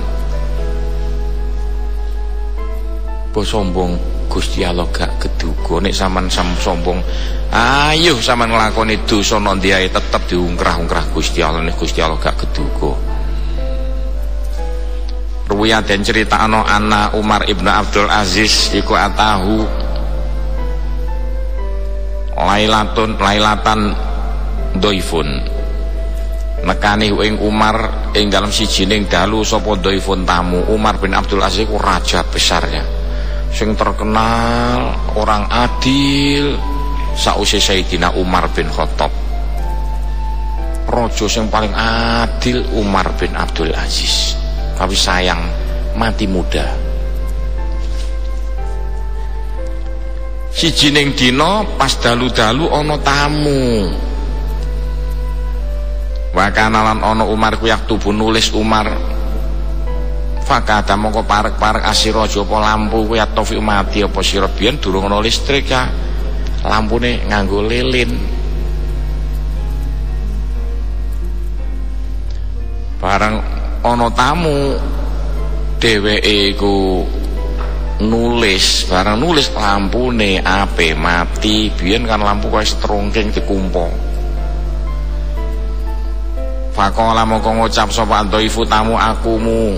po sombong Gusti Allah gak keduga nek sampean sombong ayo sampean nglakoni dosa nandiae tetep diungkrah-ungkrah Gusti Allah nek Gusti Allah gak keduga ruwiyah dan cerita ano anak Umar ibnu Abdul Aziz iku atahu lailatan doifun nekani ing Umar ing dalam sijining dalu sapa doifun tamu. Umar bin Abdul Aziz iku raja besarnya sing terkenal orang adil sausé Sayyidina Umar bin Khattab. Rojo yang paling adil Umar bin Abdul Aziz, tapi sayang mati muda. Sijining dina pas dalu-dalu ono tamu. Wakanalan ono Umar kuyak tubuh nulis Umar. Fakata mongko parek-parek asirojo po lampu kuyak tofi mati apa sirobian durung ono listrik ya. Lampune nganggo lilin. Barang ono tamu dheweke iku nulis, barang nulis lampune ape mati. Biyen kan lampu wis trongking dikumpo. Faqala mongko ngucap sapa dhaifu tamu akumu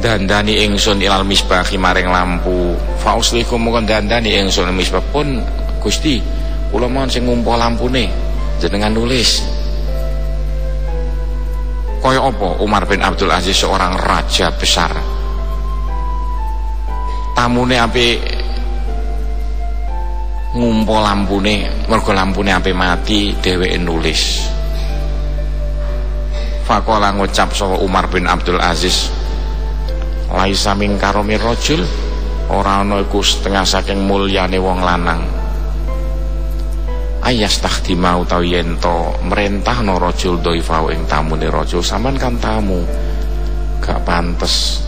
dandani ingsun ilal misbahi maring lampu. Fausliku mongko dandani ingsun misbah pun Gusti kula mawon sing ngumpo lampune jenengan nulis. Kaya apa? Umar bin Abdul Aziz seorang raja besar, tamune ape ngumpo lampune, mergo lampune ape mati dheweke nulis. Faqala ngucap sapa Umar bin Abdul Aziz, laisa min karami rajul, ora ana iku setengah saking mulyane wong lanang. Ayas takhdimau tau yento merintah no rojul doifau ing tamu ni rojul saman kan tamu gak pantes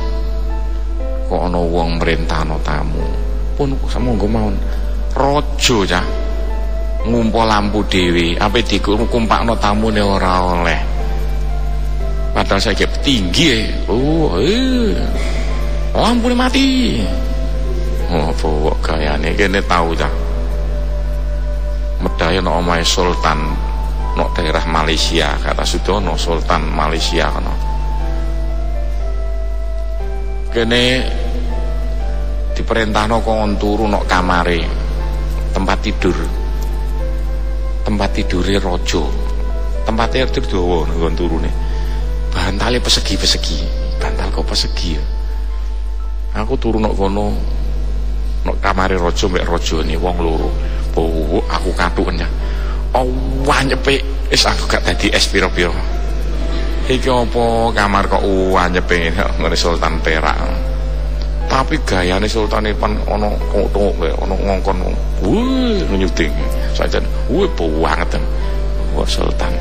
kok ono wong merintah no tamu pun sama gue mau rojo ya ngumpo lampu dewi apa dikumpak no tamu ni ora oleh padahal saya kayak tinggi lampu ni mati bawa gaya ni kene tau ya medaya no omahe sultan no daerah Malaysia kata Sudono sultan Malaysia kono kene diperintahno kon turu no kamare tempat tidure raja tempate tidur dawa nggon turune bantale pesegi bantal kok pesegi ya aku turu no kono no kamare raja mek rajane wong loro. Oh, aku katukan ya. Wah nyepe aku gak tadi es piro-piro iki apa kamar kok nyepe ngene sultan Perak tapi gayane sultane pan ono kotok kaya ono ngongkon nyuting sajan banget wah sultan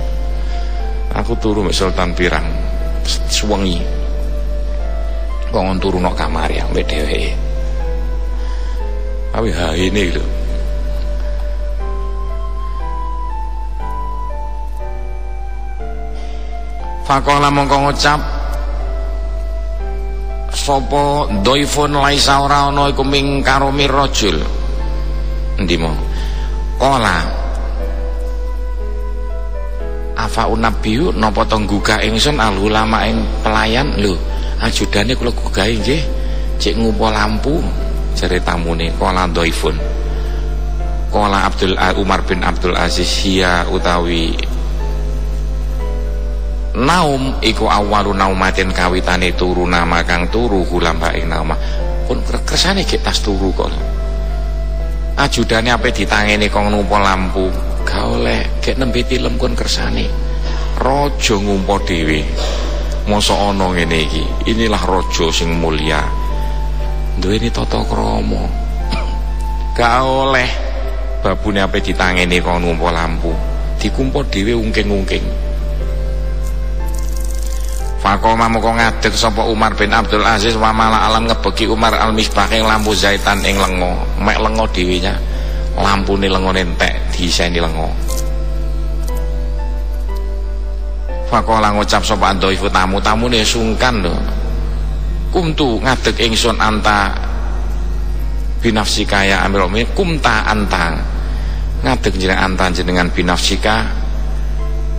aku turu mek sultan pirang suwengi kok turu nang kamar ya mek dheweke awi ha ini lho. Faqala mongko ngucap sapa dhaifun laisa ora ana iku ming karomir rajul endi mo qala afa unabiyu napa tong gugah ingsun al ulama ing pelayan lho ajudane kula gugahi nggih cek ngumpo lampu jare tamune qala dhaifun qala Umar bin Abdul Aziz hiya utawi naum iku awalu naumatin kawitane turu nama kang turu hulamba ing nama pun kersane gek tas turu kok ajudane ape ditangene kong numpo lampu gak oleh gek nembe tilem kon kersane raja ngumpo dhewe mosok ana ngene iki inilah raja sing mulya duweni tata krama gak oleh babune ape ditangene kong numpo lampu dikumpo dhewe ungking-ungking. Faqoma moko ngadeg sapa Umar bin Abdul Aziz wa mala alam ngebeki Umar al-misbah ing lampu zaitan ing lengo mek lengo dhewenya lampune lengone entek diiseni lengo. Faqala ngucap sapa dhaifu tamu tamune sungkan lho kumtu ngadeg ingsun anta binafsika ya amil kumta anta ngadeg jenengan anta jenengan binafsika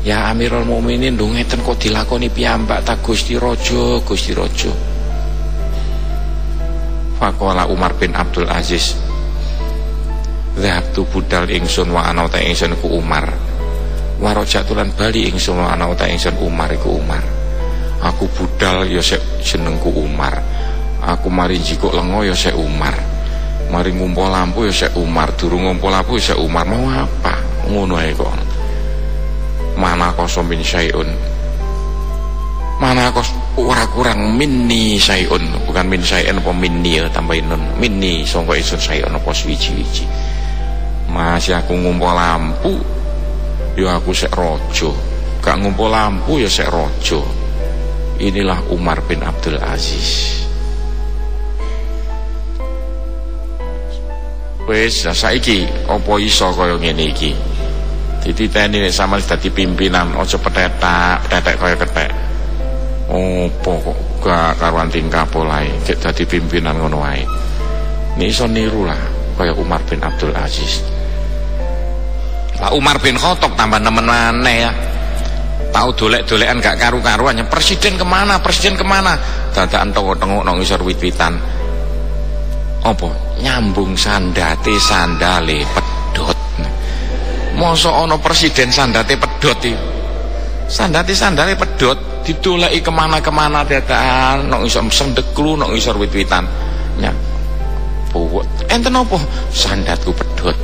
Ya Amirul Mukminin ndongeten kok dilakoni piyambak ta Gusti Raja, Gusti Raja. Faqala Umar bin Abdul Aziz, "Zahabtu budal ingsun wa ana ta ingsun ku Umar. Warajatulan bali ingsun wa ana ta ingsun Umar iku Umar. Aku budal ya jenengku Umar. Aku mari jikok lengo ya sek Umar. Mari ngumpul lampu ya sek Umar, durung ngumpul lampu ya sek Umar. Mau apa?" Ngono ae kok. Mana kosong min syai'un, mana kos ora kurang minni syai'un, bukan min syai'un apa minni ya, tambahin nun minni songko isun syai'un apa swiji-wiji. Masih aku ngumpul lampu ya aku sek rojo, gak ngumpul lampu ya sek rojo. Inilah Umar bin Abdul Aziz. Wes saiki apa iso kaya ngene iki? Dititeni nek sampeyan dadi pimpinan aja petetek kaya ketek. Opo kok gak karuan tingkah polahe cek dadi pimpinan ngono wae. Nek iso niru lah kaya Umar bin Abdul Aziz. Pak Umar bin Khattab tambah nemen aneh ya. Tahu dolek-dolekan gak karu-karuannya. Presiden kemana? Presiden kemana? Dadakan tengok-tengok nang isor wit-witan. Opo nyambung sandate sandale pedhot. Masa ana presiden sandate pedhot iki. Sandate sandale pedhot didoleki kemana-kemana dadakan nang iso sendeklu nang isor wit-witan. Ya. Pokoke enten apa sandatku pedhot.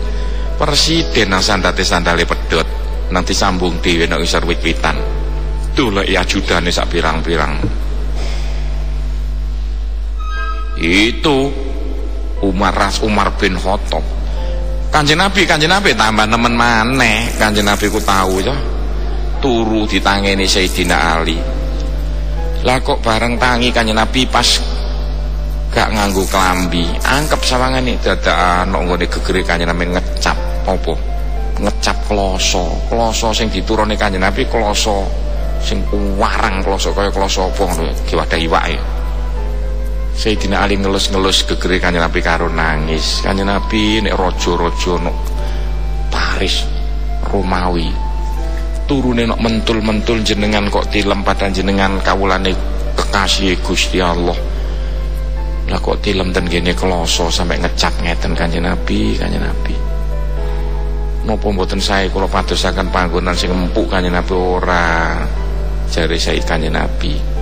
Presiden nang sandate sandale pedhot nanti sambung dhewe nang isor wit-witan. Doleki ajudane sak pirang-pirang. Itu Umar bin Khattab. Kanjeng Nabi tambah nemen maneh. Kanjeng Nabi ku tahu ya. Turu ditangeni Sayyidina Ali. Lah kok bareng tangi Kanjeng Nabi pas gak nganggo klambi. Angkep sawangane dadakan nok nggone gegere Kanjeng Nabi ngecap apa? Ngecap kloso. Kloso sing diturune Kanjeng Nabi kloso sing warang kloso kaya kloso apa ngono ki wadah iwake. Sayyidina Ali ngelus-ngelus gegere Kanjeng Nabi karo nangis. Kanjeng Nabi nek raja-raja nok Paris Romawi turune nok mentul-mentul jenengan kok tilem padha jenengan kawulane kekasih Gusti Allah. Lah kok tilem ten kene kloso sampe ngecap ngeten Kanjeng Nabi. Napa mboten sae kula padosaken panggonan sing empuk Kanjeng Nabi ora? Jare Sayyid Kanjeng Nabi.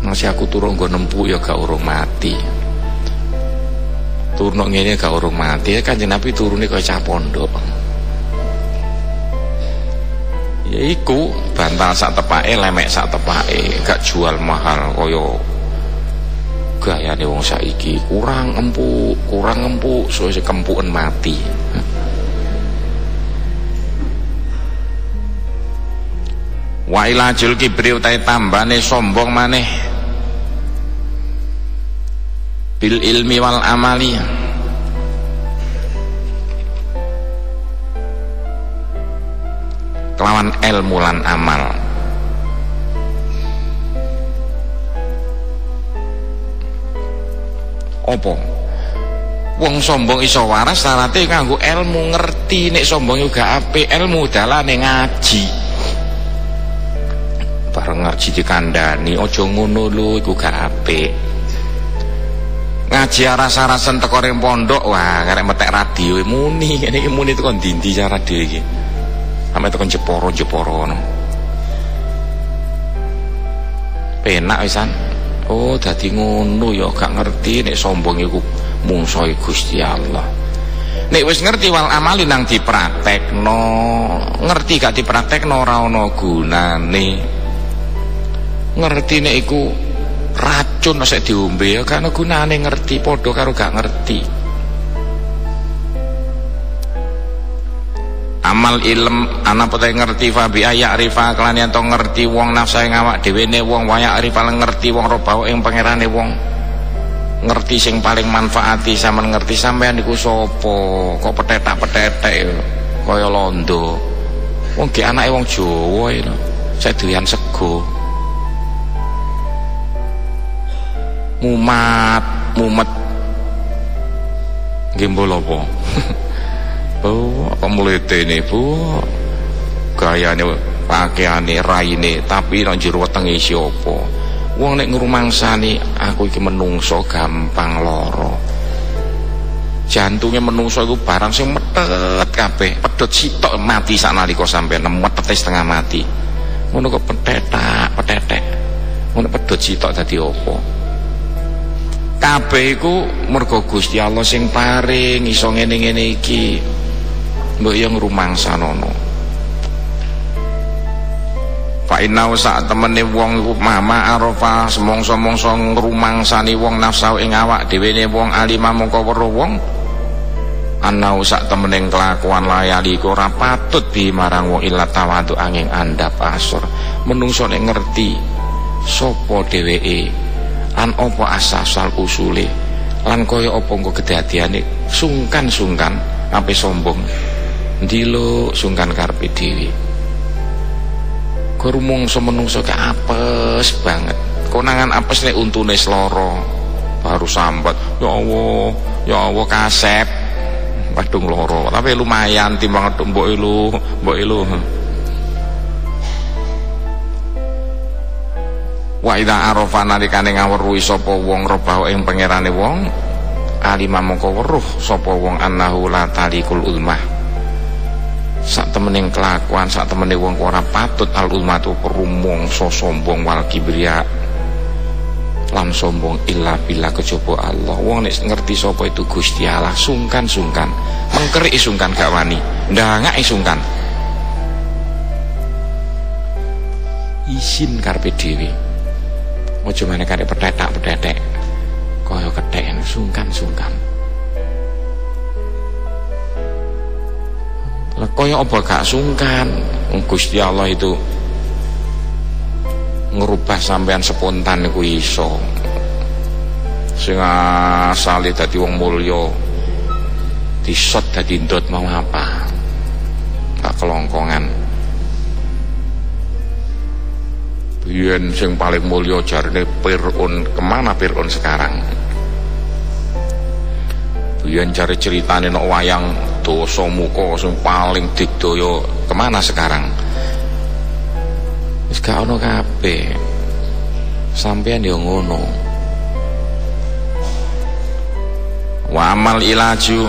Masih aku turun gue nempu ya gak urung mati. Turun ngene gak urung mati ya Kanjeng Nabi turune kaya cah pondok. Ya iku bantal sak tepake lemek sak tepake gak jual mahal kaya gayane wong saiki kurang empuk soalnya kempuken mati. Wa ilajul kibri utai tambane sombong maneh bil ilmi wal amali. Kelawan ilmu lan amal. Opo wong sombong iso waras syaraté kanggo ilmu ngerti. Nek sombong uga apik ilmu dalane ngaji. Bareng ngaji dikandani aja ngono lho iku gak apik. Ngaji aras-arasen teko ring pondok wah karek metek radio muni ngene iki muni teko ndi-ndi cara dhewe iki. Sampe teko jeporo-jeporo ngono. Penak wisan. Oh dadi ngono ya gak ngerti nek sombong iku mungsuhe Gusti Allah. Nek wis ngerti wal amali nang dipraktekno, ngerti gak dipraktekno ora ana gunane. Ngerti nek iku racun sik diombe ya gak ana gunane ngerti padha karo gak ngerti. Amal ilm ana pote ngerti fa bi ayrifa kelane to ngerti wong nafsa ing awak dhewene wong waya arifa ngerti wong robaw ing pangerane wong. Ngerti sing paling manfaati sampean ngerti sampean iku sapa kok petetak-petetek kaya londo. Wong ge anake wong Jawa lho. Sik doyan sego. Mumet nggih mbolo apa? Oh, kok mulete ne, Bu? gayane, pakaiane, raine, tapi nang jero wetenge sapa. Wong nek ngrumangsani aku iki menungso gampang lara. Jantungnya menungso iku barang sing metet kabeh, pedhot sitok mati sanalika sampeyan metete setengah mati. Ngono kok petetek. Ngono pedhot sitok dadi apa? Kabeh iku mergo Gusti Allah sing paring iso ngene-ngene iki. Mbok yo ngrumangsanono. Fa inna sak temene wong iku mama arafa semongso-mongso ngrumangsani wong nafsu ing awak dhewene wong alima mongko weruh wong anau sak temeneng kelakuan layali ora patut bi marang wong illa tawadhu angin andhap asor menungso nek ngerti sapa dheweke an apa asal usule lan kaya apa engko kedadiane sungkan-sungkan ape sombong ndilo sungkan karepe dhewe guru mungso menungso ke apes banget konangan apes nek untune sloro baru sambat ya Allah kasep padung loro tapi lumayan timbang mbok elu wa idza arafa nalikane ngaweruhi sapa wong rebaho ing pangerane wong alima mongko weruh sapa wong annahu la talikul ulmah sak temene kelakuan sak temene wong ora patut al ulmatu perumangsa sombong wal kibriya lan sombong illa billah kejaba Allah. Wong nek ngerti sapa itu Gusti Allah sungkan-sungkan, mengkeri sungkan gak wani, ndangak sungkan. Isin karepe dhewe. Aja meneh karep petetak-petetek. Kaya ketheken sungkan-sungkan. Lah kaya apa gak sungkan? Gusti Allah itu ngerubah sampean spontan ku iso sing asale dadi wong mulya disot dadi ndot mau apa tak kelongkongan biyen sing paling mulya jarene Fir'aun kemana Fir'aun sekarang biyen cari ceritane nek wayang dosa muka sing paling digdaya kemana sekarang wis gak ono kabeh. Sampeyan yo ngono. Wa amal ilaju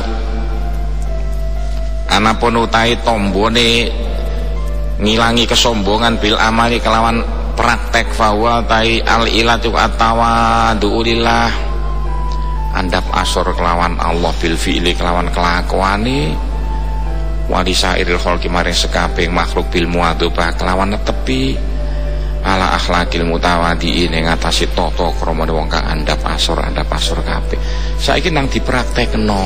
anapun utahe tombone ngilangi kesombongan bil amali kelawan praktek fawa tai al ilatu atawadhu lillah andap asor kelawan Allah bil fi'li kelawan kelakuane walisairil khalqi maring sekabehing makhluk bil muadzabah kelawan netepi ala akhlakil mutawadi ning ngatasi tata krama wong kang andhap asor kabeh saiki nang dipraktekno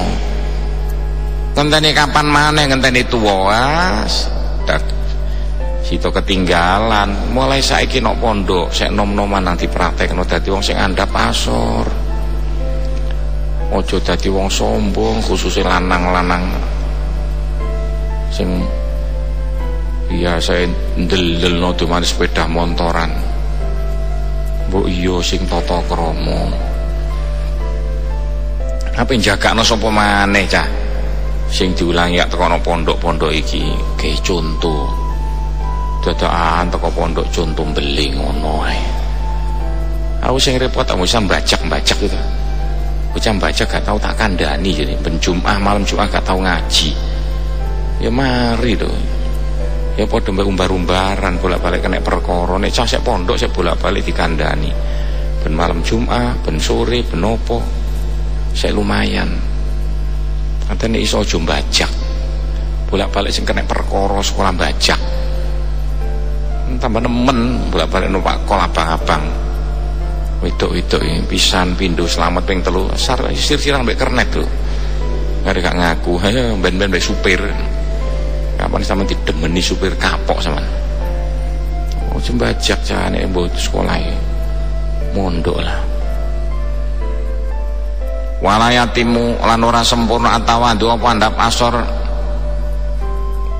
ngenteni kapan maneh ngenteni tuwa sito ketinggalan mulai saiki nok pondok sek nom-noman nang dipraktekno dadi wong sing andhap asor aja dadi wong sombong khususnya lanang-lanang sing biasa ndelelno dumane sepeda montoran. Mbok iya sing tata krama. Ape njagakno sapa maneh cah? Sing diulangi ya tekono pondok-pondok iki, ge conto. Dadakan teko pondok conto mbeli ngono ae. Aku sing repot aku iso mbajak gitu. Bocah mbajak gak tau tak kandhani jane ben Jumat malam Jumat gak tau ngaji. Ya mari to. Ya padha umbar-umbaran bolak-balik kena perkara nek cah sek pondok sek bolak-balik dikandani ben malam Jumat ben sore ben opo sek lumayan katene iso aja mbajak bolak-balik sing kena perkara sekolah mbajak tambah nemen bolak-balik numpak kol abang-abang wedok-wedok pisan pindho selamat ping 3 sirsiran mbek kernet lho ngare gak ngaku ya ben-ben mbek supir kapan sama didemeni supir kapok sama ojo mbajak jane mbok sekolah iki mondok lah walayatimu lan ora sempurna atawadhu apa andhap asor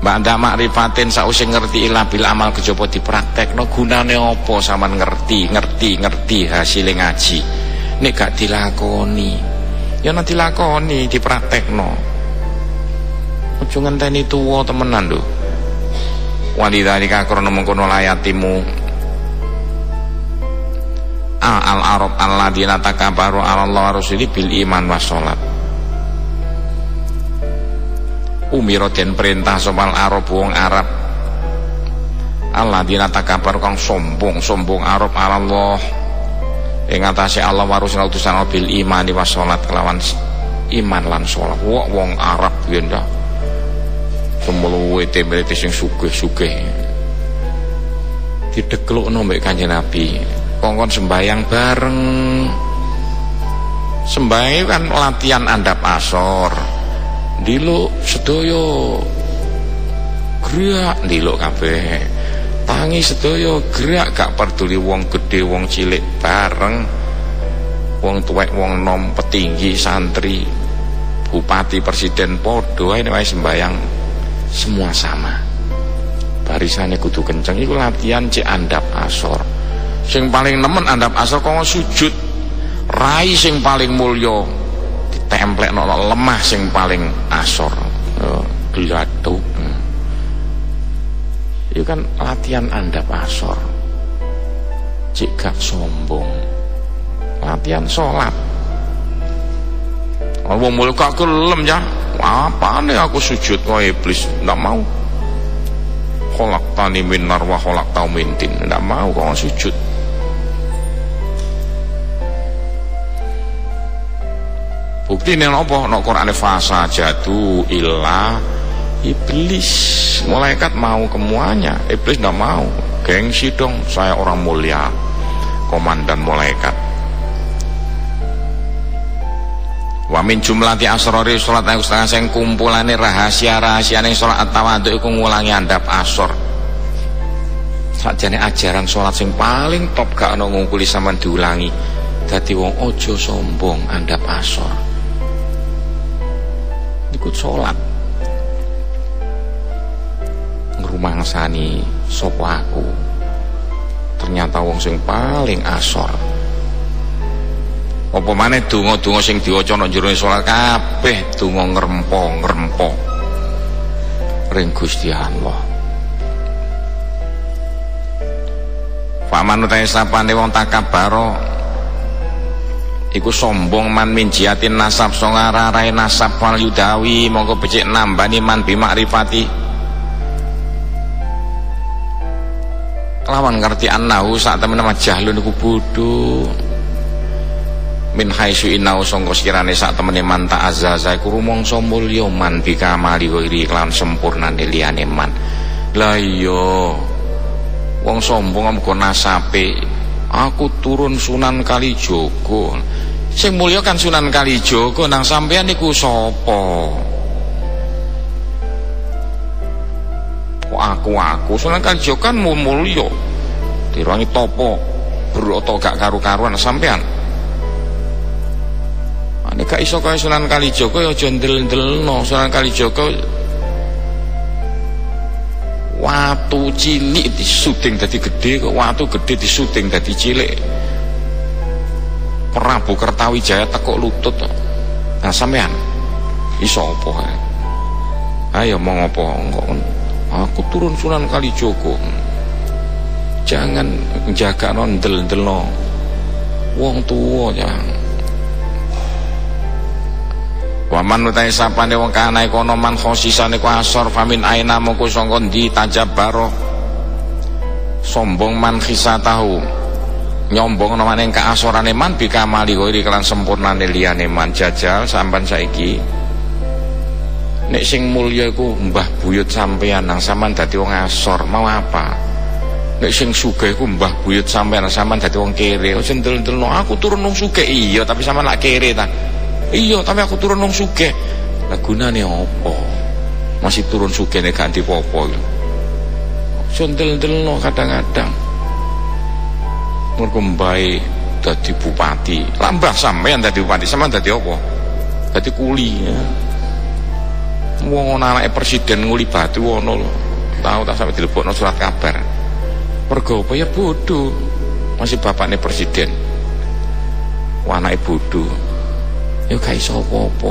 ba'da makrifatin sausih ngerti ila bil amal kejaba dipraktekno gunane apa sampean ngerti hasil ngaji nek gak dilakoni ya nek dilakoni dipraktekno ojo ngenteni tuwa temenan lho Walidhalika krono mengkono layatimu al-arab alladina takabaru Allah rasulih bil iman wa sholat umiro dan perintah soal arab wong arab alladina takabaru kang sombong arab Allah ingatasi Allah wa rasulih utusan bil iman wa sholat kelawan iman lan sholat wong arab yenda semuluwe temerite sing sugih-sugih dideklukno mbek kanjeng Nabi kongkon sembahyang bareng sembahyang kan latihan andhap asor diluk sedoyo gerak diluk kabeh tangi sedoyo gerak gak peduli wong gede wong cilik bareng wong tuwek wong nom petinggi santri bupati presiden padha ae sembahyang semua sama barisannya kudu kenceng iku latihan cek andhap asor sing paling nemen andap asal kok sujud rai sing paling mulya ditemplek nolok lemah sing paling asor geladuk itu kan latihan andap asor jika sombong latihan sholat wong mulya aku lem ya apaan ya aku sujud kok iblis ndak mau kholak tani min narwa kholak tau mintin ndak mau kok sujud bukti ini apa? Nak Qur'an fasa jatuh ilah iblis malaikat mau kemuanya iblis tidak mau gengsi dong saya orang mulia komandan malaikat wamin jumlati asrori sholat ayuk setengah seng kumpulani rahasia-rahasia yang sholat at-tawadhu itu ngulangi andap asor sajane ajaran sholat sing paling top gak ada ngungkuli sama diulangi dadi wong ojo sombong andap asor ikut sholat ngrumangsani sopo aku ternyata wong sing paling asor apa maneh donga-donga sing diwaca nang jero salat kabeh donga ngrempo ring Gusti Allah pamanut sapane wong takabaro iku sombong man minjiatin nasab songararai nasab wal yudawi mongko becik nambani man bimakrifati lawan ngerti annahu sak temen-temen jahlun iku bodho min haisu inau songko sirane sak temene man ta'azzaza iku rumangsa mulya man bikamali wiri lan sempurnane liyane man la iya wong sombong mongko nasabe aku turun Sunan Kalijogo sing mulya kan Sunan Kalijogo nang sampean niku sapa kok aku Sunan Kalijogo kan mulya dirangi topo broto gak karu-karuan sampean nek gak iso kaya Sunan Kalijogo ya aja ndel-ndelno Sunan Kalijogo watu cilik disuting dadi gedhe kok watu gedhe disuting dadi cilik Prabu Kertawijaya tekuk lutut nah sampean iso apa ayo mau ngopo aku turun Sunan Kalijogo jangan jaga ndel-ndelno wong tuwa ya waman utai sapane wong kana iku ana man khosisane ku asor famin aina mongko sangka ndi tajab baro sombong man khisatahu nyombong namane ka asorane man bikamali ghairi kelan sempurnane liyane man jajal sampean saiki nek sing mulya iku mbah buyut sampean nang sampean dadi wong asor mau apa nek sing sugih iku mbah buyut sampean nang sampean dadi wong kere aja ndel-ndelno aku turun wong sugih iya tapi sampean lak kere ta iya tapi aku turun wong sugih lah gunane apa masih turun sugih nek ganti popo iki sondel-ndelno kadang-kadang murko mbae dadi bupati lambah sampean dadi bupati sampean dadi apa dadi kuli ya wong ana anake presiden nguli batu ana lho tau tak sampe dilebokno surat kabar mergo apa ya bodho masih bapakne presiden anake bodho ya gak iso apa-apa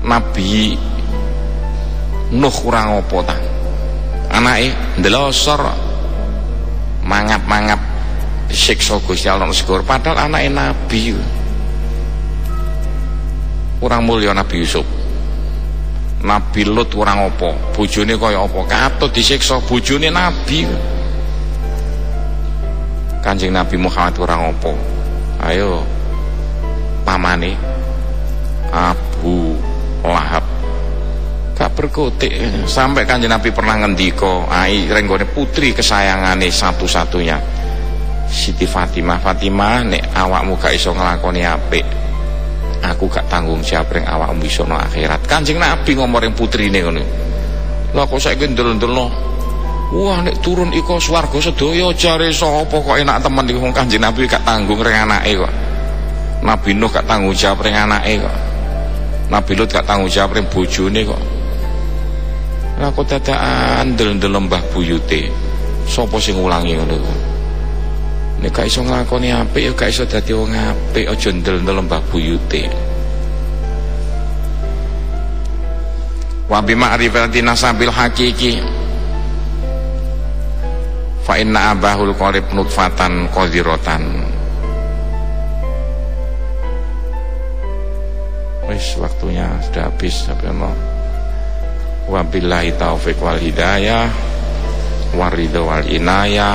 Nabi Nuh kurang apa ta anake ndelosor mangap-mangap siksa Gusti Allah segor padahal anake nabi. Orang mulia Nabi Yusuf. Nabi Lut orang apa? Bojone kaya apa? Katut disiksa bojone nabi. Kanjeng Nabi Muhammad orang apa? Ayo pamane Abu Lahab. Gak berkutik sampai Kanjeng Nabi pernah ngendika, ai renggone putri kesayangane satu-satunya Siti Fatimah, Fatimah nek awakmu gak iso nglakoni apik, aku gak tanggung jawab ring awakmu iso nang akhirat. Kanjeng Nabi ngomong ring putrine ngono. Lha kok saiki ndel-ndelno. Wah nek turun iko swarga sedaya jare sapa kok enak temen iki wong Kanjeng Nabi gak tanggung ring anake kok. Nabi Nuh gak tanggung jawab ring anake kok. Nabi Lut gak tanggung jawab ring bojone kok. Lha kok dadakan ndel-ndel mbah buyute. Sapa sing ngulangi ngono kok? Nek gak iso nglakoni apik ya gak iso dadi wong apik, aja ndel-ndel mbah buyute. Wa bi ma'rifati nasabil haqiqi fa inna abahul qarib nutfatan qadiratan. Wis waktunya sudah habis sampeyan. Wa billahi taufik wal hidayah waridho wal inayah.